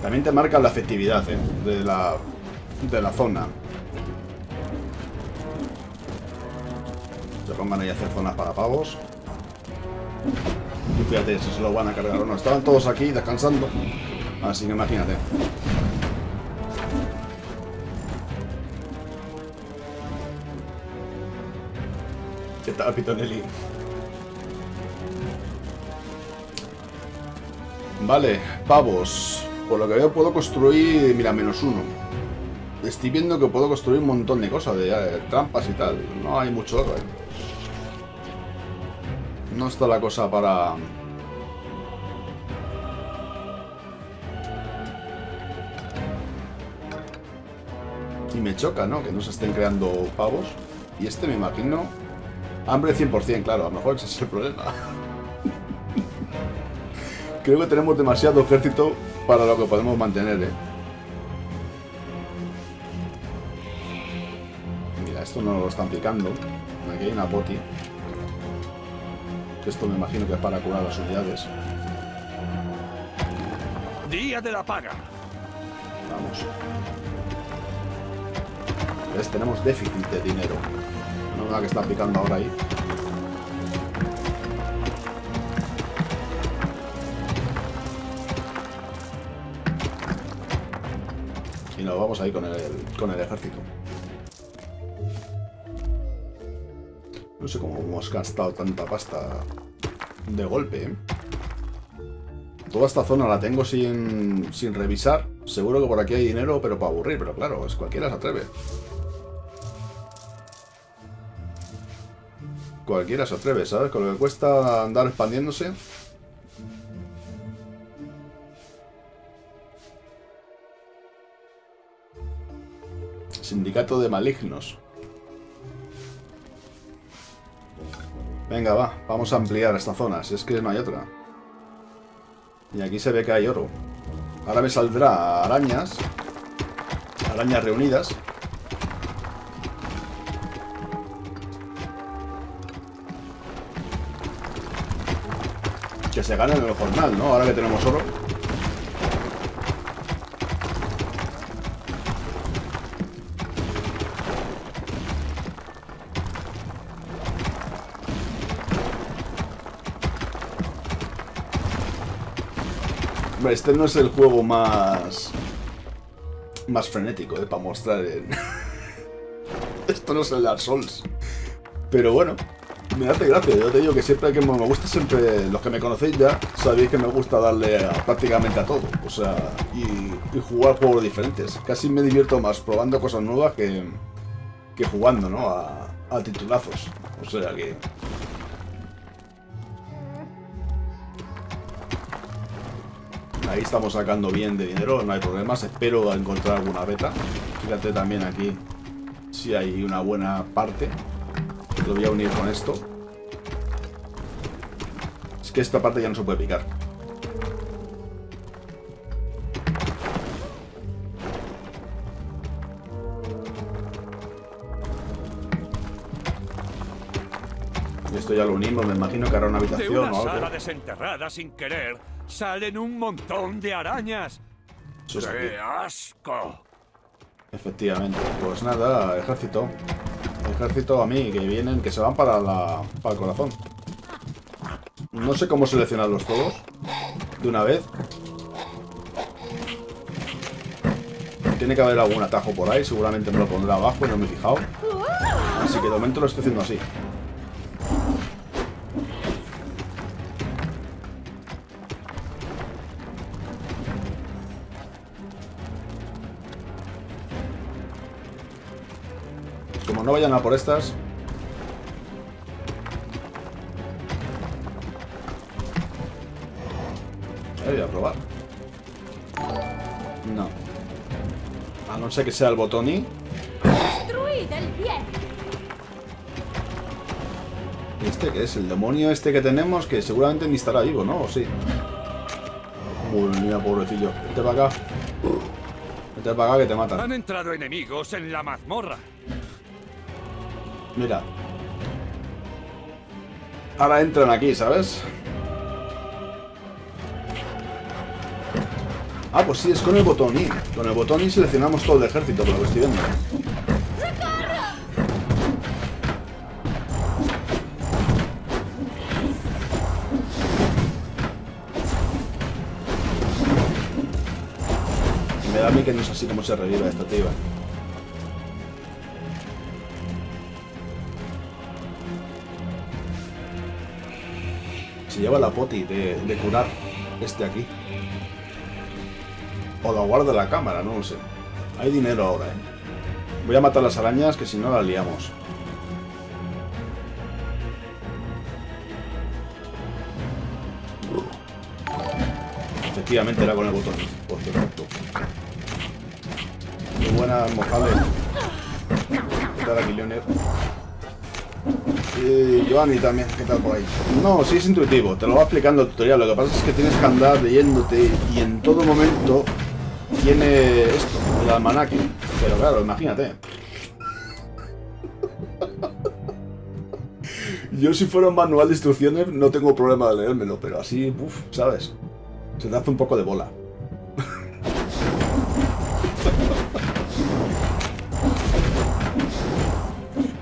También te marca la efectividad, ¿eh? de la zona. Se pongan ahí a hacer zonas para pavos. Y fíjate si se lo van a cargar o no. Estaban todos aquí descansando. Así que imagínate. ¿Qué tal, Pitonelli? Vale, pavos. Por lo que veo puedo construir... Mira, -1. Estoy viendo que puedo construir un montón de cosas, de trampas y tal. No hay mucho oro, ¿eh? No está la cosa para... Y me choca, ¿no? Que no se estén creando pavos. Y este me imagino... Hambre 100%, claro. A lo mejor ese es el problema. Creo que tenemos demasiado ejército para lo que podemos mantener, ¿eh? Mira, esto no lo están picando. Aquí hay una poti. Esto me imagino que es para curar las unidades. Día de la paga. Vamos. ¿Ves? Tenemos déficit de dinero. No es la que está picando ahora ahí. Y nos vamos ahí con el ejército. No sé cómo hemos gastado tanta pasta de golpe, ¿eh? Toda esta zona la tengo sin revisar. Seguro que por aquí hay dinero, pero para aburrir. Pero claro, es cualquiera se atreve. Cualquiera se atreve, ¿sabes? Con lo que cuesta andar expandiéndose. Sindicato de malignos. Venga, va. Vamos a ampliar esta zona. Si es que no hay otra. Y aquí se ve que hay oro. Ahora me saldrá arañas. Arañas reunidas. Que se ganan en el jornal, ¿no? Ahora que tenemos oro. Este no es el juego más frenético, ¿eh? Para mostrar en... Esto no es el Dark Souls. Pero bueno, me hace gracia. Yo te digo que siempre que me gusta, siempre... Los que me conocéis ya sabéis que me gusta darle prácticamente a todo. O sea, y jugar juegos diferentes. Casi me divierto más probando cosas nuevas que jugando, ¿no? A titulazos. O sea que... Ahí estamos sacando bien de dinero, no hay problemas. Espero encontrar alguna beta. Fíjate también aquí si hay una buena parte. Lo voy a unir con esto. Es que esta parte ya no se puede picar. Esto ya lo unimos, me imagino que hará una habitación o algo. De una sala desenterrada sin querer. ¡Salen un montón de arañas! ¡Qué asco! Efectivamente. Pues nada, ejército. Ejército a mí, que vienen, que se van para el corazón. No sé cómo seleccionarlos todos de una vez. Tiene que haber algún atajo por ahí. Seguramente me lo pondrá abajo y no me he fijado. Así que de momento lo estoy haciendo así. No vayan a por estas. Voy a probar. No. A no ser que sea el botón y... ¿Este qué es? El demonio este que tenemos, que seguramente ni estará vivo, ¿no? ¿O sí? Uy, mira, pobrecillo. Vete para acá. Vete para acá que te matan. Han entrado enemigos en la mazmorra. Mira. Ahora entran aquí, ¿sabes? Ah, pues sí, es con el botón I. Con el botón I seleccionamos todo el ejército, por lo que estoy viendo. Me da a mí que no es así como se revive esta tía. Se lleva la poti de curar este aquí. O la guarda la cámara, no lo sé. Hay dinero ahora, eh. Voy a matar las arañas, que si no las liamos. Efectivamente era con el botón. Por cierto. Muy buena mojable. ¿Qué tal aquí, Leonel? Y Giovanni también, ¿qué tal por ahí? No, sí es intuitivo, te lo va explicando el tutorial. Lo que pasa es que tienes que andar leyéndote y en todo momento tiene esto, el almanaque. Pero claro, imagínate. Yo si fuera un manual de instrucciones no tengo problema de leérmelo, pero así, uff, ¿sabes? Se te hace un poco de bola.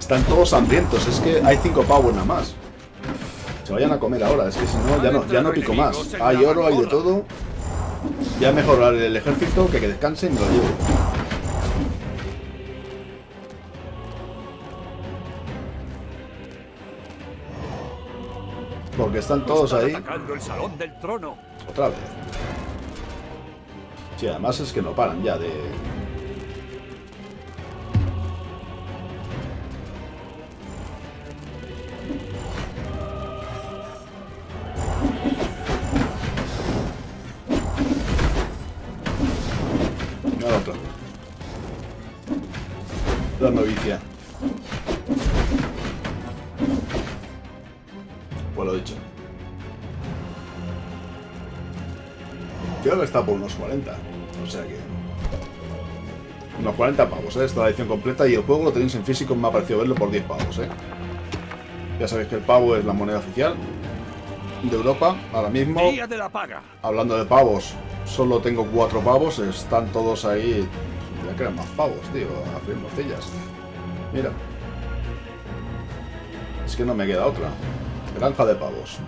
Están todos hambrientos, es que hay 5 pavos nada más. Se vayan a comer ahora, es que si no, ya no pico más. Hay oro, hay de todo. Ya mejorar el ejército, que descansen y me lo llevo. Porque están todos ahí. Otra vez. Sí, además es que no paran ya de... La novicia. Pues lo dicho. Creo que está por unos 40. O sea que... Unos 40 pavos, ¿eh? Esta es la edición completa y el juego lo tenéis en físico. Me ha parecido verlo por 10 pavos, ¿eh? Ya sabéis que el pavo es la moneda oficial de Europa. Ahora mismo, hablando de pavos, solo tengo 4 pavos. Están todos ahí... Ya que eran más pavos, tío, a freír morcillas. Mira. Es que no me queda otra. Granja de pavos.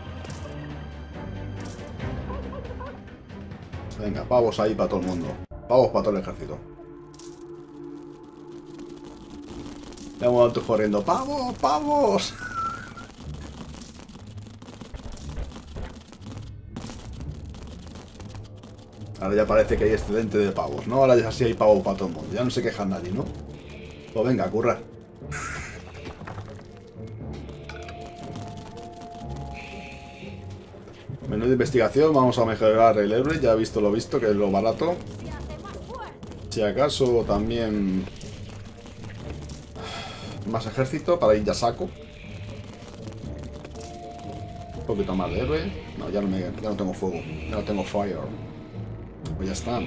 Venga, pavos ahí para todo el mundo. Pavos para todo el ejército. Ya hemos dado corriendo. ¡Pavos, pavos! Ahora ya parece que hay excedente de pavos, ¿no? Ahora ya sí hay pavo para todo el mundo. Ya no se queja nadie, ¿no? Pues venga, a currar. Menú de investigación. Vamos a mejorar el héroe. Ya he visto lo visto, que es lo barato. Si acaso también... Más ejército para ir ya saco. Un poquito más de héroe. No, ya no tengo fuego. Ya no tengo fire. Pues ya está. No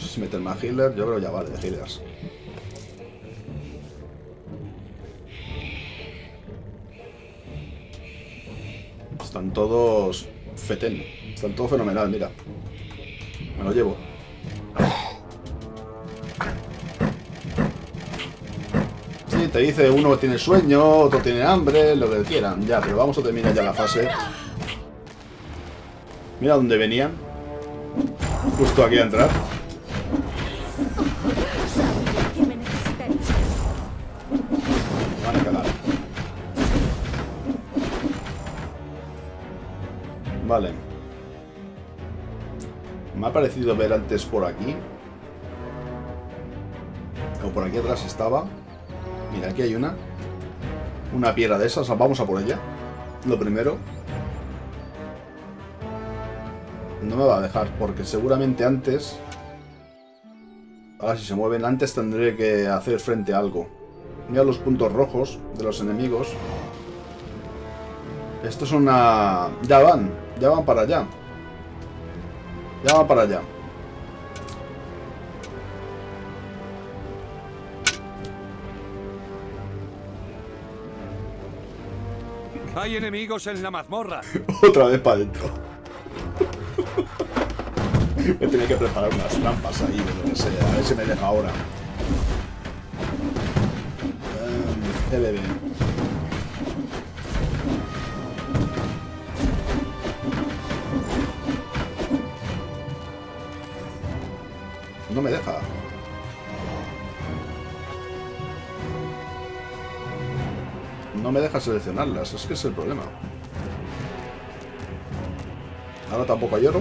sé si meter más healer. Yo creo ya vale de healers. Están todos fetén. Están todos fenomenal, mira. Me lo llevo. Te dice uno tiene sueño, otro tiene hambre, lo que quieran. Ya, pero vamos a terminar ya la fase. Mira dónde venían. Justo aquí a entrar. Vale, calar. Vale. Me ha parecido ver antes por aquí. O por aquí atrás estaba. Mira, aquí hay una piedra de esas, vamos a por ella. Lo primero. No me va a dejar, porque seguramente antes Ahora si se mueven antes tendré que hacer frente a algo. Mira los puntos rojos de los enemigos. Estos son una... Ya van para allá. Ya van para allá. Hay enemigos en la mazmorra. Otra vez para adentro. Me tenía que preparar unas trampas ahí, de lo que sea. A ver si me deja ahora. LB. No me deja. No me deja seleccionarlas, es que es el problema. Ahora tampoco hay oro.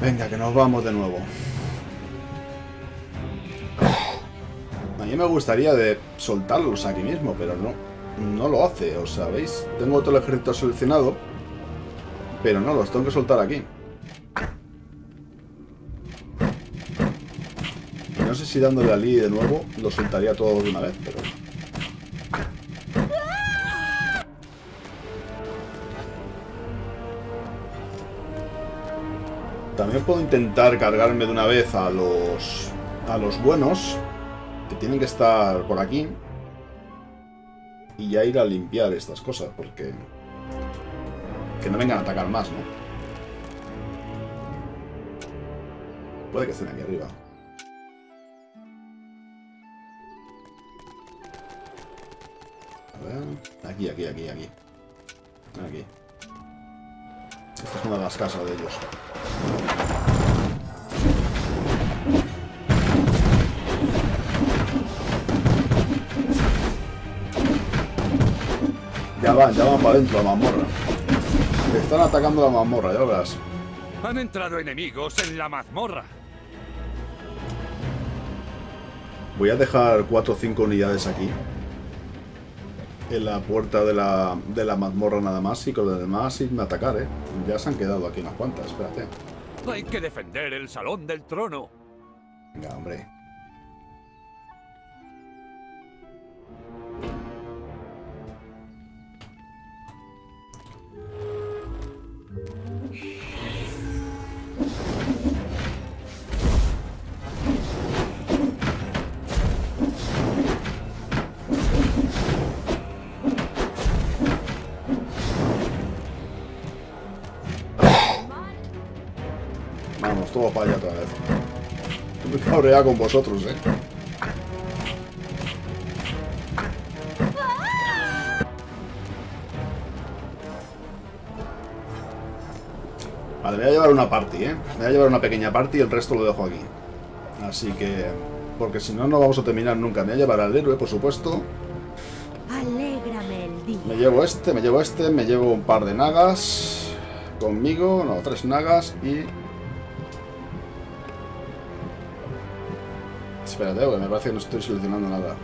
Venga, que nos vamos de nuevo. A mí me gustaría de soltarlos aquí mismo, pero no lo hace, os sabéis. Tengo otro ejército seleccionado, pero no, los tengo que soltar aquí. No sé si dándole al I de nuevo lo soltaría todo de una vez, pero... También puedo intentar cargarme de una vez a los buenos, que tienen que estar por aquí, y ya ir a limpiar estas cosas, porque que no vengan a atacar más, ¿no? Puede que estén aquí arriba. A ver, aquí. Esta es una de las casas de ellos. Ya van para adentro la mazmorra. Le están atacando la mazmorra, ya lo verás. Han entrado enemigos en la mazmorra. Voy a dejar 4 o 5 unidades aquí. En la puerta de la mazmorra nada más, y con los demás sin atacar, ¿eh? Ya se han quedado aquí unas cuantas, espérate. Hay que defender el salón del trono. Venga, hombre. Vaya otra vez. Me cabrea con vosotros, ¿eh? Vale, me voy a llevar una party, ¿eh? Me voy a llevar una pequeña party y el resto lo dejo aquí. Así que... Porque si no, no vamos a terminar nunca. Me voy a llevar al héroe, por supuesto. Alégrame el día. Me llevo este, me llevo un par de nagas conmigo. No, 3 nagas y... Espérate, porque me parece que no estoy solucionando nada.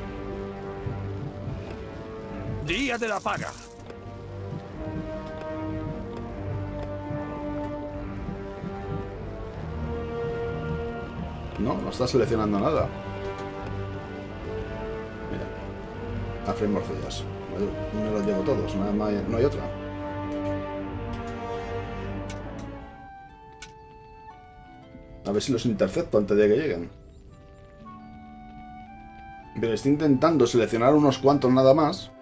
Día de la paga. No está seleccionando nada. Mira. A Frame Morcillas. Me los llevo todos, no hay otra. A ver si los intercepto antes de que lleguen. Pero estoy intentando seleccionar unos cuantos nada más.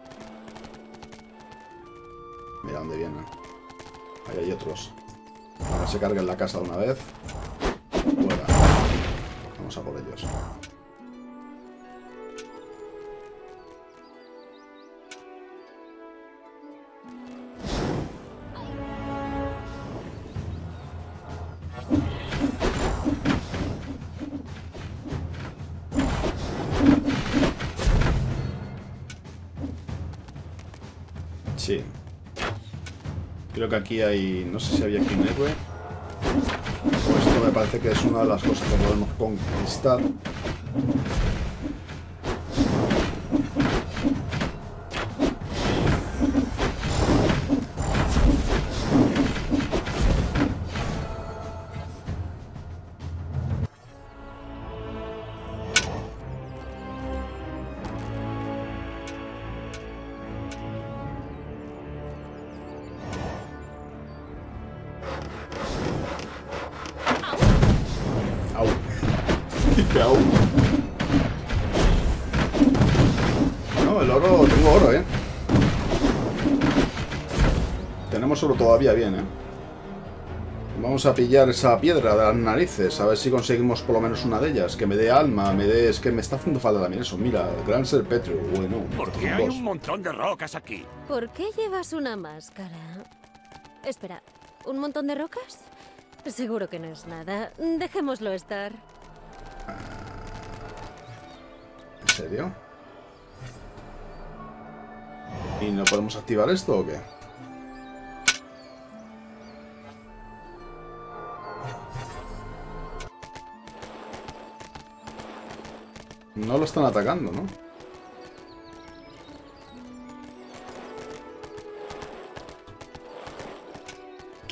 Mira dónde vienen. Ahí hay otros. Ahora se carguen la casa de una vez. Fuera. Vamos a por ellos. Sí. Creo que aquí hay... No sé si había aquí un héroe. Pues esto me parece que es una de las cosas que podemos conquistar. Todavía bien, ¿eh? Vamos a pillar esa piedra de las narices, a ver si conseguimos por lo menos una de ellas, que me dé alma, me dé... Es que me está haciendo falta también eso, mira, Gran Serpetrio, bueno. Porque hay un montón de rocas aquí. ¿Por qué llevas una máscara? Espera, ¿un montón de rocas? Seguro que no es nada, dejémoslo estar. ¿En serio? ¿Y no podemos activar esto o qué? No lo están atacando, ¿no?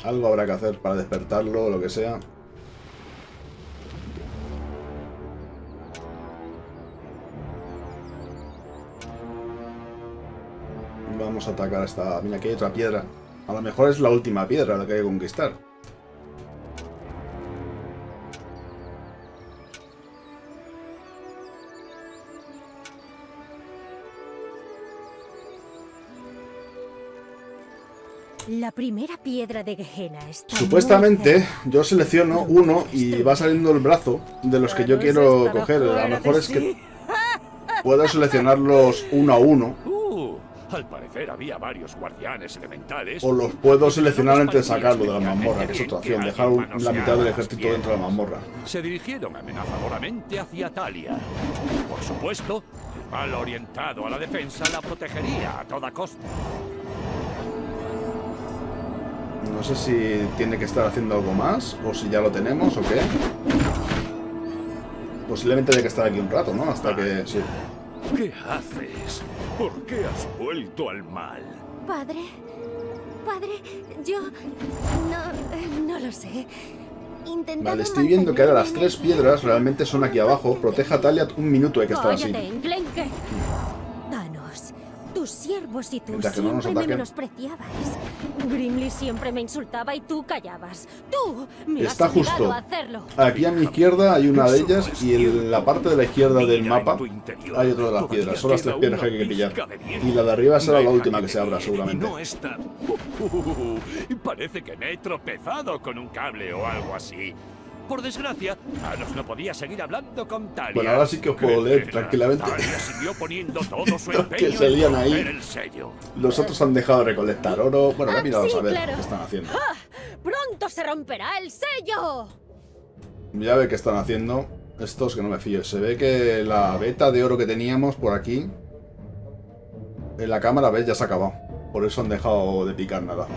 Algo habrá que hacer para despertarlo o lo que sea. Vamos a atacar a esta... Mira, aquí hay otra piedra. A lo mejor es la última piedra la que hay que conquistar. La primera piedra de Gehenna está... Supuestamente yo selecciono uno y va saliendo el brazo de los que yo quiero coger. A lo mejor es que puedo seleccionarlos uno a uno. Al parecer había varios guardianes elementales. O los puedo seleccionar antes de sacarlo de la mazmorra, que es otra opción, dejar la mitad del ejército dentro de la mazmorra. Se dirigieron amenazadoramente hacia Talia. Por supuesto, el mal orientado a la defensa la protegería a toda costa. No sé si tiene que estar haciendo algo más, o si ya lo tenemos, o qué. Posiblemente haya que estar aquí un rato, ¿no? Hasta que... Sí. ¿Qué haces? ¿Por qué has vuelto al mal? Padre... Padre... Yo... No lo sé. Intentaba... Vale, estoy viendo que ahora las tres piedras realmente son aquí abajo. Proteja a Talia un minuto, hay que estar así. Tus siervos y tú siempre me menospreciabas. Grimly siempre me insultaba y tú callabas. Tú me está justo a hacerlo. Aquí a mi izquierda hay una de ellas y en la parte de la izquierda del mapa hay otra de las piedras. Son las tres piedras que hay que pillar. Y la de arriba será la última que se abra seguramente. Parece que me he tropezado con un cable o algo así. Por desgracia, Thanos no podía seguir hablando con Talia. Bueno, ahora sí que os puedo leer tranquilamente. Talia siguió poniendo todo su empeño que salían ahí. Los otros han dejado de recolectar oro. Bueno, ya miramos a ver qué están haciendo. ¡Pronto se romperá el sello! Ya ve qué están haciendo. Estos que no me fío. Se ve que la veta de oro que teníamos por aquí en la cámara, ves, ya se ha acabado. Por eso han dejado de picar nada.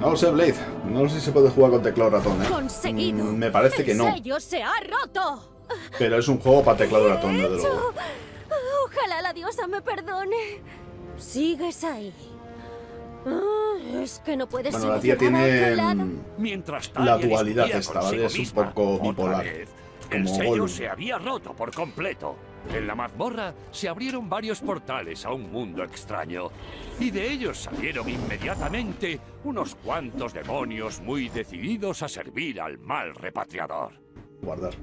No lo sé, Blade. No sé si se puede jugar con teclado ratón, ¿eh? Conseguido. Me parece que no. El sello se ha roto. Pero es un juego para teclado ratón, desde luego. Ojalá la diosa me perdone. Sigues ahí. Es que no puedes. Bueno, la tía tiene la dualidad esta, ¿vale? Es un poco bipolar. El sello se había roto por completo. En la mazmorra se abrieron varios portales a un mundo extraño, y de ellos salieron inmediatamente unos cuantos demonios muy decididos a servir al mal repatriador. Guardar.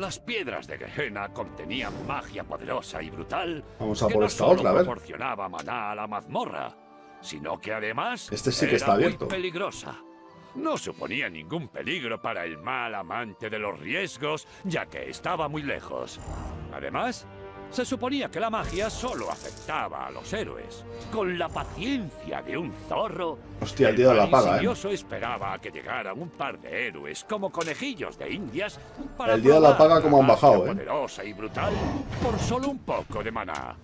Las piedras de Gehenna contenían magia poderosa y brutal. Vamos a por esta otra, a ver. Proporcionaba maná a la mazmorra, sino que además sí que está abierto. Muy peligrosa. No suponía ningún peligro para el mal amante de los riesgos, ya que estaba muy lejos. Además, Se suponía que la magia solo afectaba a los héroes. Con la paciencia de un zorro, hostia, el tío de la paga, esperaba a que llegaran un par de héroes como conejillos de indias para el día de la paga como han bajado, poderosa y brutal por solo un poco de maná.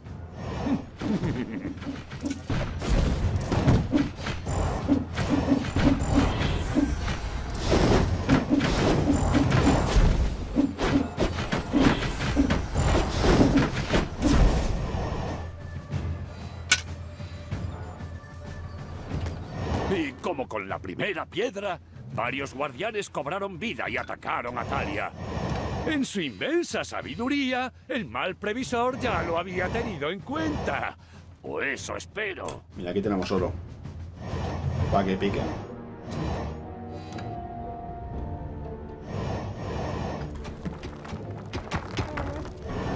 Como con la primera piedra, varios guardianes cobraron vida y atacaron a Talia. En su inmensa sabiduría, el mal previsor ya lo había tenido en cuenta. O eso espero. Mira, aquí tenemos oro. Para que pique.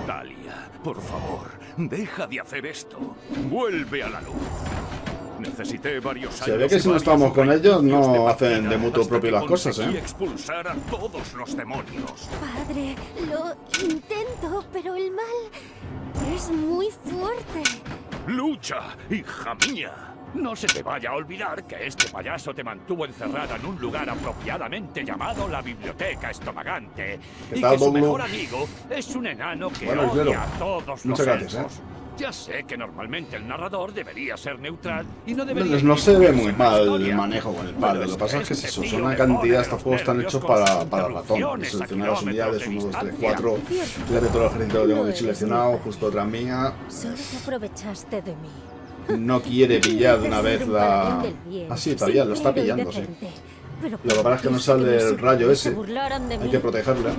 Talia, por favor, deja de hacer esto. Vuelve a la luz. Necesité varios años. Se ve que si no estamos con ellos no hacen de mutuo propio las cosas, ¿eh? Expulsar a todos los demonios. Padre, lo intento, pero el mal es muy fuerte. Lucha, hija mía. No se te vaya a olvidar que este payaso te mantuvo encerrada en un lugar apropiadamente llamado la biblioteca estomagante. Y que su mejor amigo es un enano que odia a todos los elfos. Ya sé que normalmente el narrador debería ser neutral y no debería... No se ve muy mal el manejo con el padre. Lo que pasa es que se usa una cantidad... Estos juegos están hechos para ratón. Seleccionaros unidades, 1, 2, 3, 4. Fíjate, todo el ejército lo tengo que seleccionado. Justo otra mía. No quiere pillar de una vez la... Ah, sí, todavía lo está pillando, sí. Lo que pasa es que no sale el rayo ese. Hay que protegerla.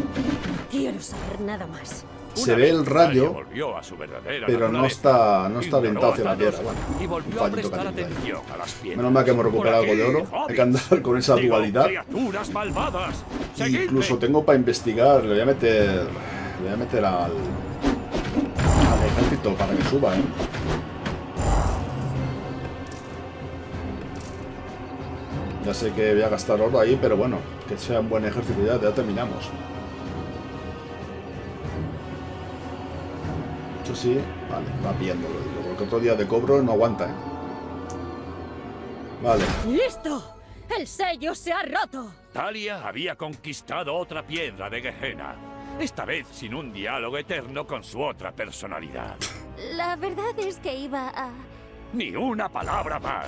Quiero saber nada más. Se ve el rayo, pero no está orientado hacia la tierra. Bueno, un fallito categórico. Menos mal que hemos recuperado algo de oro. Hay que andar con esa dualidad. Incluso tengo para investigar. Le voy a meter al ejército para que suba, ¿eh? Ya sé que voy a gastar oro ahí, pero bueno, que sea un buen ejército. Ya terminamos. Sí, vale, va pillándolo, porque otro día de cobro no aguanta, ¿eh? Vale. ¡Listo! ¡El sello se ha roto! Talia había conquistado otra piedra de Gehenna, esta vez sin un diálogo eterno con su otra personalidad. La verdad es que iba a... Ni una palabra más.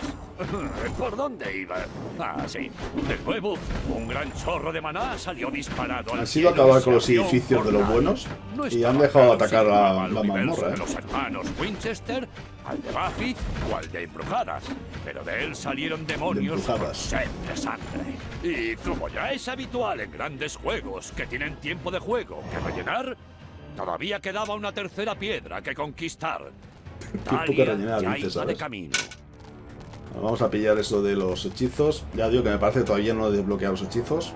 ¿Por dónde iba? Ah, sí. De nuevo, un gran chorro de maná salió disparado. Han sido acabar con los edificios de los buenos y han dejado atacar a la mazmorra, ¿eh? De los hermanos Winchester, al de Buffy o al de Embrujadas. Pero de él salieron demonios con sed de sangre. Y como ya es habitual en grandes juegos que tienen tiempo de juego que rellenar, todavía quedaba una tercera piedra que conquistar. Poco rellenar, dices, ¿sabes? Vamos a pillar eso de los hechizos. Ya digo que me parece que todavía no he desbloqueado los hechizos.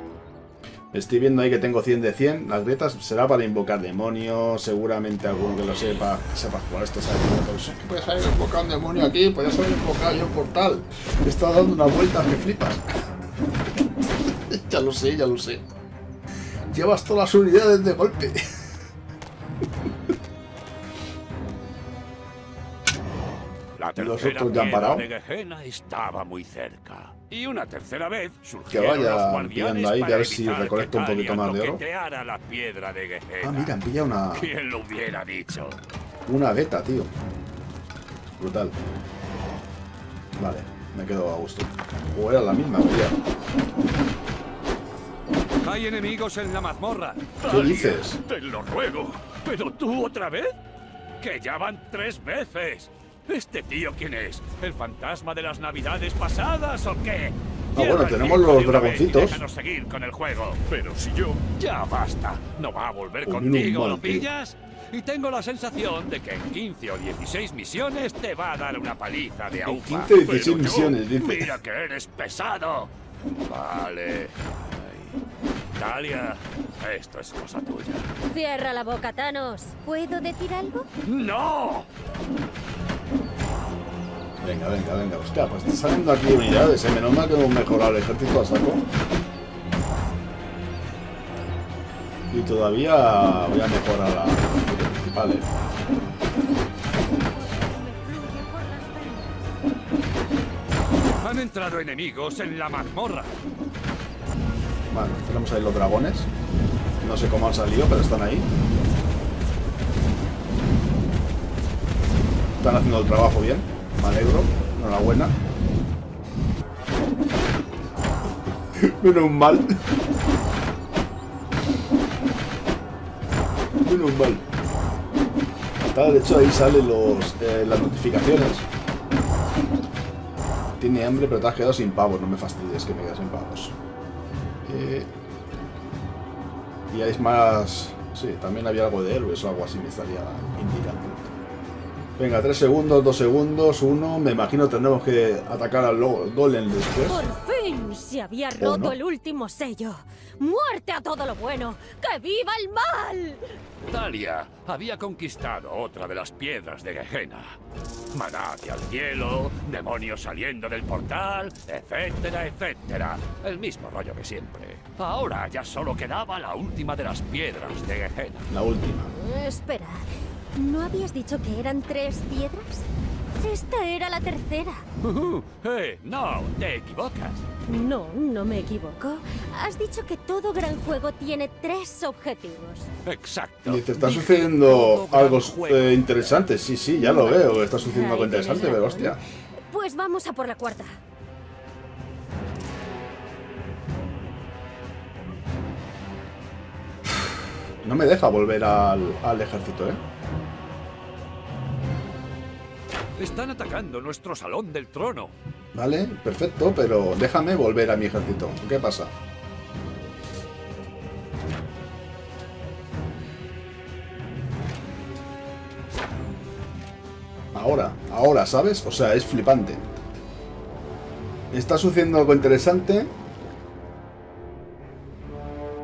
Estoy viendo ahí que tengo 100 de 100. Las grietas será para invocar demonios. Seguramente alguno que lo sepa, que sepa jugar esto. Puedes haber invocado un demonio aquí, puedes haber invocado yo un portal. He estado dando una vuelta que flipas. Ya lo sé, ya lo sé. Llevas todas las unidades de golpe. Los otros ya han parado. Estaba muy cerca. Y una tercera vez surgió. Que vaya pillando ahí, a ver si recolecto un poquito más de oro. Ah, mira, han pillado una... ¿Quién lo hubiera dicho? Una beta, tío. Brutal. Vale, me quedo a gusto. O era la misma, tío. Hay enemigos en la mazmorra. ¿Qué dices? Te lo ruego. ¿Pero tú otra vez? Que ya van 3 veces. ¿Este tío quién es? ¿El fantasma de las navidades pasadas o qué? Ah, bueno, tenemos los dragoncitos. Déjanos seguir con el juego. Pero si yo... Ya basta. No va a volver contigo, ¿lo pillas? Y tengo la sensación de que en 15 o 16 misiones te va a dar una paliza de aupa. 15 o 16 misiones, dice. Mira que eres pesado. Vale. Talia, esto es cosa tuya. Cierra la boca, Thanos. ¿Puedo decir algo? ¡No! Venga, venga, venga. Hostia, pues están saliendo aquí unidades, ¿eh? Menos mal que hemos mejorado el ejército a saco. Y todavía voy a mejorar Vale. Han entrado enemigos en la mazmorra. Vale, tenemos ahí los dragones. No sé cómo han salido, pero están ahí. Están haciendo el trabajo bien. Me alegro. Enhorabuena. Menos mal. Menos mal. Está, de hecho ahí salen las notificaciones. Tiene hambre, pero te has quedado sin pavos. No me fastidies que me quedas sin pavos. Y hay más... Sí, también había algo de héroes o algo así me estaría indicando. Venga, 3 segundos, 2 segundos, 1... Me imagino tendremos que atacar al golem después. ¡Por fin! Se había roto el último sello. ¡Muerte a todo lo bueno! ¡Que viva el mal! Talia había conquistado otra de las piedras de Gehenna. Maná hacia el cielo, demonios saliendo del portal, etcétera, etcétera. El mismo rollo que siempre. Ahora ya solo quedaba la última de las piedras de Gehenna. La última. Espera, ¿no habías dicho que eran 3 piedras? Esta era la tercera. No, te equivocas. No, no me equivoco. Has dicho que todo gran juego tiene 3 objetivos. Exacto. Dice, está sucediendo algo interesante. Sí, sí, ya lo veo. Está sucediendo algo interesante, pero hostia. Pues vamos a por la cuarta. No me deja volver al ejército, ¿eh? Están atacando nuestro salón del trono. Vale, perfecto, pero déjame volver a mi ejército. ¿Qué pasa? Ahora, ¿sabes? O sea, es flipante. Está sucediendo algo interesante,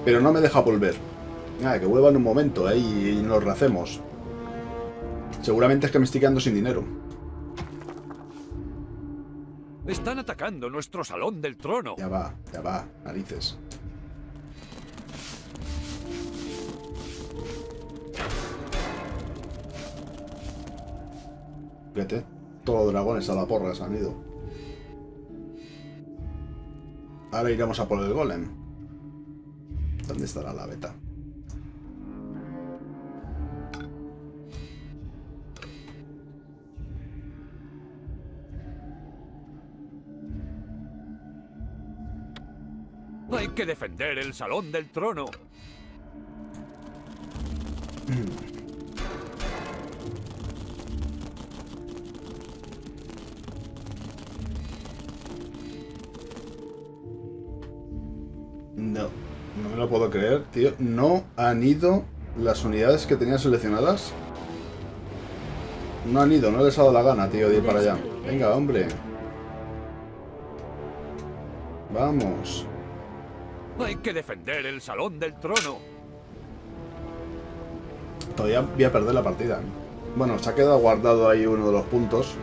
pero no me deja volver. Ah, que vuelva en un momento, ¿eh? Y nos rehacemos. Seguramente es que me estoy quedando sin dinero. Están atacando nuestro salón del trono. Ya va, narices. Vete, todos los dragones a la porra se han ido. Ahora iremos a por el golem. ¿Dónde estará la beta? Hay que defender el salón del trono. No, no me lo puedo creer, tío. No han ido las unidades que tenía seleccionadas. No han ido, no les ha dado la gana, tío, de ir para allá. Venga, hombre. Vamos. Hay que defender el salón del trono. Todavía voy a perder la partida. Bueno, se ha quedado guardado ahí uno de los puntos.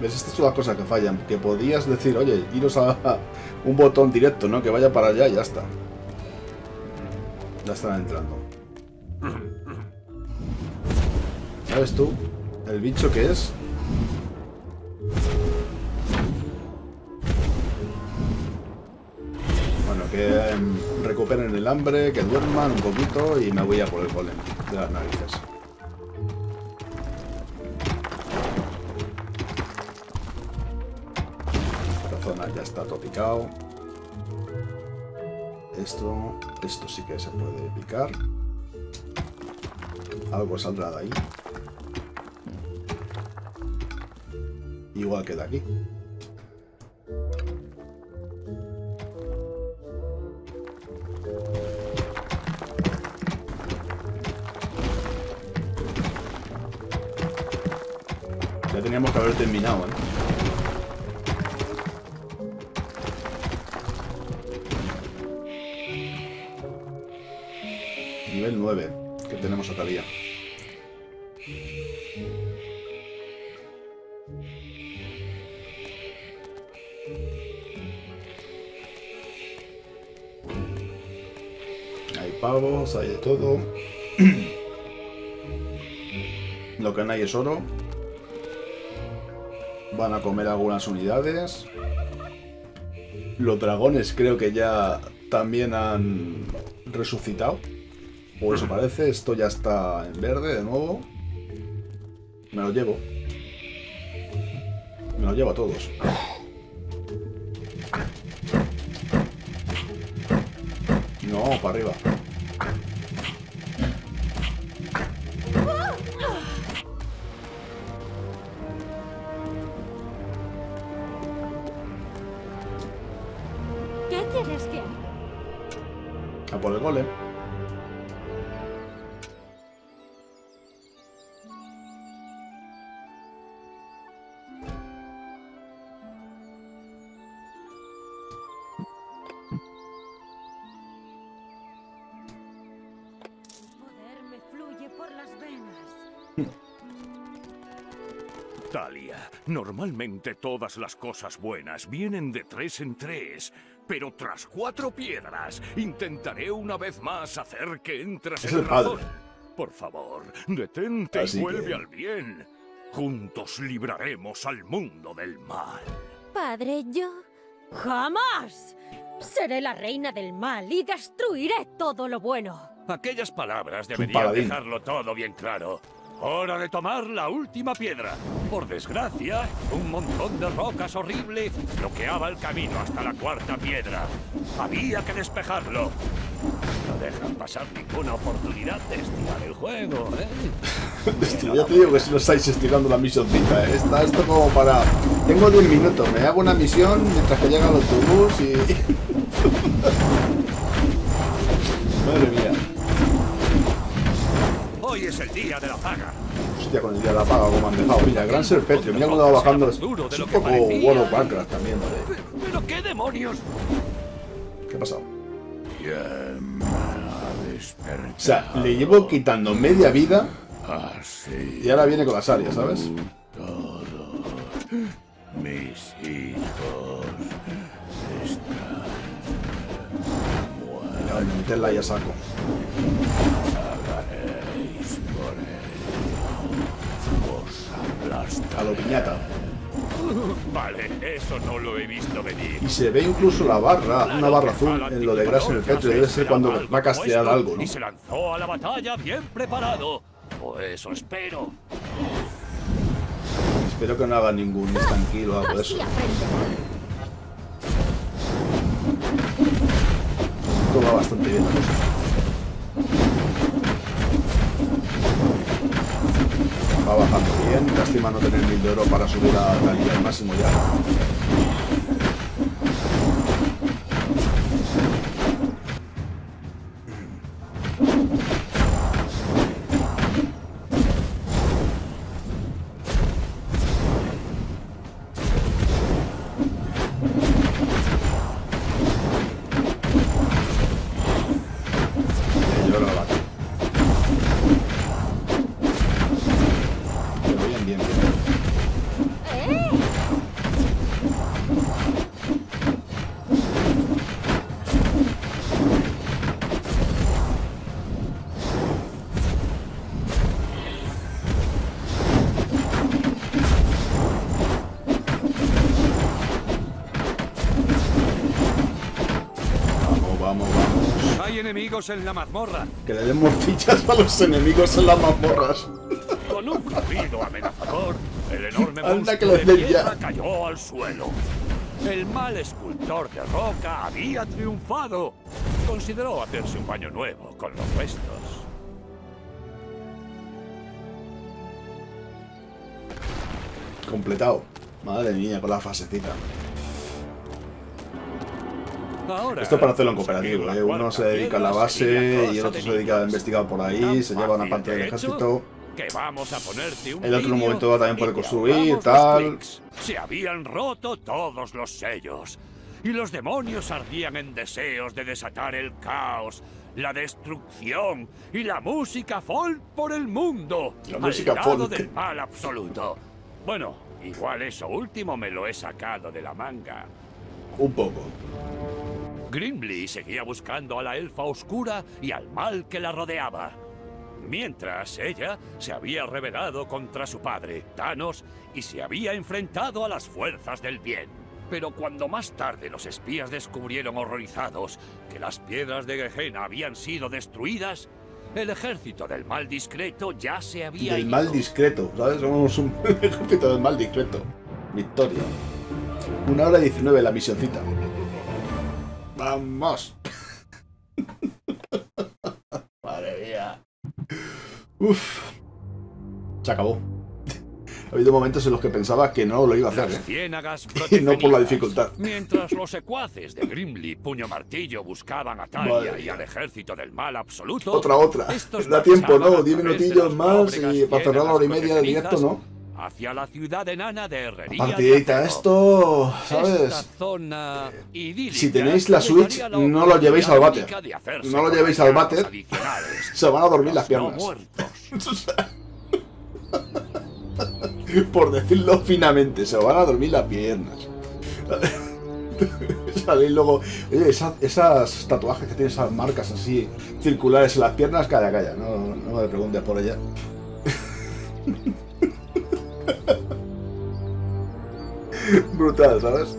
¿Ves? Estas son las cosas que fallan. Que podías decir, oye, iros a un botón directo, ¿no? Que vaya para allá y ya está. Ya están entrando. ¿Sabes tú? El bicho que es... Que recuperen el hambre, que duerman un poquito y me voy a por el golem de las narices. Esta zona ya está todo picado. Esto sí que se puede picar. Algo saldrá de ahí. Igual que de aquí. Teníamos que haber terminado, ¿eh? Nivel 9, que tenemos a Talia. pavos, hay de todo. Lo que no hay es oro. Van a comer algunas unidades. Los dragones creo que ya también han resucitado. Por eso parece, esto ya está en verde de nuevo. Me lo llevo. Me lo llevo a todos. No, para arriba. ¿Qué quieres que haga? A por el golem. Normalmente todas las cosas buenas vienen de 3 en 3, pero tras 4 piedras intentaré una vez más hacer que entres en razón. Por favor, detente y vuelve al bien. Juntos libraremos al mundo del mal. Padre, yo... ¡Jamás! Seré la reina del mal y destruiré todo lo bueno. Aquellas palabras deberían dejarlo todo bien claro. ¡Hora de tomar la última piedra! Por desgracia, un montón de rocas horrible bloqueaba el camino hasta la 4ª piedra. Había que despejarlo. No dejan pasar ninguna oportunidad de estirar el juego, ¿eh? Ya te digo que si no estáis estirando la misioncita, ¿eh? Está esto como para... Tengo 10 minutos, me hago una misión mientras que llega el autobús y... Madre mía. Hoy es el día de la paga. Hostia, con el día de la paga como han dejado. Mira, gran serpente, me han dado bajando. Es un poco World of Warcraft también, ¿vale? Pero qué demonios. ¿Qué ha pasado? Ya me ha despertado. O sea, le llevo quitando media vida. Y ahora viene con las áreas, ¿sabes? Todos mis hijos están muertos. Voy a meterla y a saco. A lo piñata. Vale, eso no lo he visto venir. Y se ve incluso la barra, una barra azul en lo de grasa en el pecho. Debe ser cuando va a castear algo, ¿no? Y se lanzó a la batalla bien preparado. O eso espero. Espero que no haga ningún estanquillo o algo de eso. Esto va bastante bien, ¿no? Va bajando bien, lástima no tener 1000 de oro para subir a Talia al máximo ya. Enemigos en la mazmorra. Que le den morcillas a los enemigos en las mazmorras. Con un ruido amenazador, el enorme monstruo de piedra cayó al suelo. El mal escultor de roca había triunfado. Consideró hacerse un baño nuevo con los restos. Completado. Madre mía, con la fasecita. Ahora, esto para hacerlo en cooperativo, ¿eh? Uno se dedica a la base y el otro se dedica a investigar por ahí, se lleva una parte del ejército. El otro en un momento dado también puede construir, tal. Se habían roto todos los sellos y los demonios ardían en deseos de desatar el caos, la destrucción y la música folk por el mundo. La música folk del mal absoluto. Bueno, igual eso último me lo he sacado de la manga. Un poco. Grimly seguía buscando a la elfa oscura y al mal que la rodeaba. Mientras, ella se había rebelado contra su padre, Thanos, y se había enfrentado a las fuerzas del bien. Pero cuando más tarde los espías descubrieron horrorizados que las piedras de Gehenna habían sido destruidas, el ejército del mal discreto ya se había ido. Mal discreto, ¿sabes? Somos un ejército del mal discreto. Victoria. 1:19 la misioncita. ¡Vamos! ¡Madre mía! Uff. Se acabó. Ha habido momentos en los que pensaba que no lo iba a hacer, y no por la dificultad. Mientras los secuaces de Grimly, puño martillo, buscaban a Talia y al ejército del mal absoluto... Otra. Da tiempo, ¿no? 10 minutillos más y para cerrar la hora y media de directo, ¿no? Hacia la ciudad enana de Herrería. Partidita, esto, ¿sabes? Si tenéis la Switch, no lo llevéis al váter. No lo llevéis al váter. Se van a dormir las piernas. Por decirlo finamente, se van a dormir las piernas. Sabéis luego, oye, esas tatuajes que tienen, esas marcas así circulares en las piernas, calla, no me preguntes por ellas. Brutal, ¿sabes?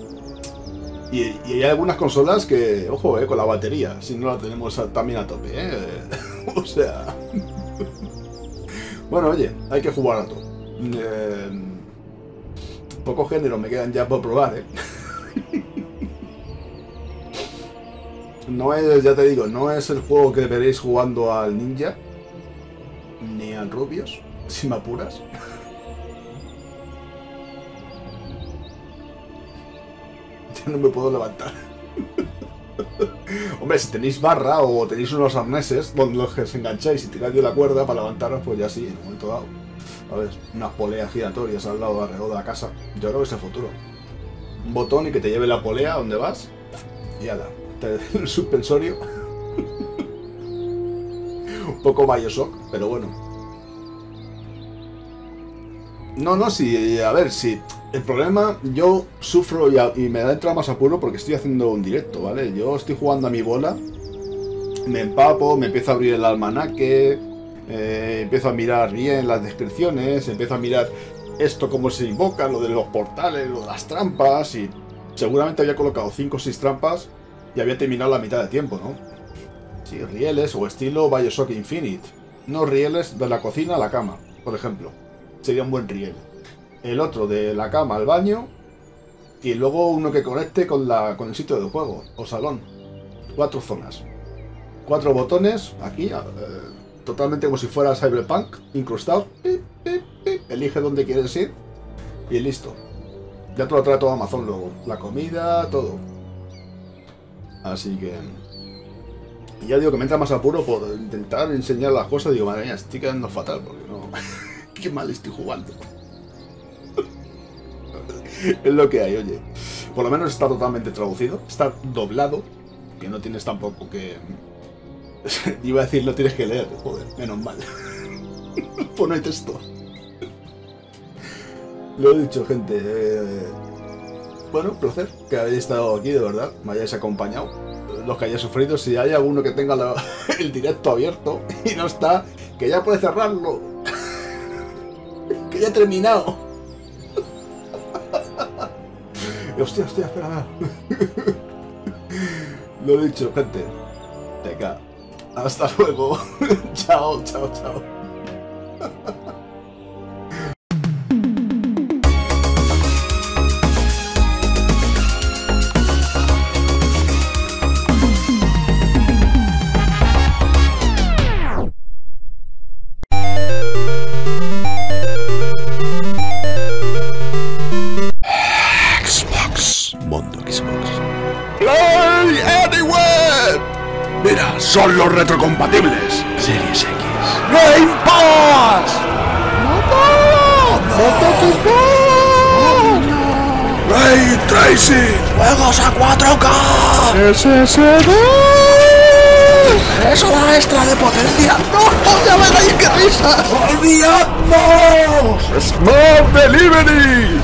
Y hay algunas consolas que, ojo, con la batería, si no la tenemos también a tope, o sea... Bueno, oye, hay que jugar a todo. Pocos géneros me quedan ya por probar, No es, ya te digo, no es el juego que veréis jugando al ninja, ni al rubios, si me apuras. No me puedo levantar. Hombre, si tenéis barra o tenéis unos arneses con los que os engancháis y tiráis de la cuerda para levantaros, pues ya sí, en un momento dado. A ver, unas poleas giratorias al lado alrededor de la casa. Yo creo que es el futuro. Un botón y que te lleve la polea donde vas. Y ala, el suspensorio. Un poco BioShock, pero bueno. No, sí, a ver, sí. El problema, yo sufro y me da entrada más apuro porque estoy haciendo un directo, ¿vale? Yo estoy jugando a mi bola, me empapo, me empiezo a abrir el almanaque, empiezo a mirar bien las descripciones, empiezo a mirar esto cómo se invoca, lo de los portales, lo de las trampas, y seguramente había colocado 5 o 6 trampas y había terminado la mitad de tiempo, ¿no? Sí, rieles o estilo BioShock Infinite. No rieles de la cocina a la cama, por ejemplo. Sería un buen riel. El otro de la cama al baño. Y luego uno que conecte con el sitio de juego o salón. 4 zonas. 4 botones aquí, totalmente como si fuera Cyberpunk, incrustado. Elige dónde quieres ir y listo. Ya te lo trae todo Amazon luego. La comida, todo. Así que... Ya digo que me entra más apuro por intentar enseñar las cosas. Digo, madre mía, estoy quedando fatal porque no... Qué mal estoy jugando. Es lo que hay, oye. Por lo menos está totalmente traducido. Está doblado. Que no tienes tampoco que... Iba a decir, no tienes que leer. Joder, menos mal. Pues no hay texto. Lo he dicho, gente. Bueno, un placer que hayáis estado aquí, de verdad. Me hayáis acompañado. Los que hayáis sufrido. Si hay alguno que tenga el directo abierto y no está, que ya puede cerrarlo. Que ya he terminado. Hostia, espera. Lo he dicho, gente. Venga. Hasta luego. Chao. Son los retrocompatibles. Series X. Game Pass. ¡No! Ray Tracing. Juegos a 4K. SSD. Eso da extra de potencia. No, ya me dais que risa. Olvidadnos. Smart Delivery.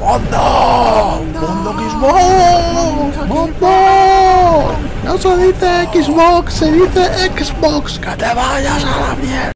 Mondo. Mondo Xbox. Mondo. no se dice Xbox, se dice Xbox. ¡Que te vayas a la mierda!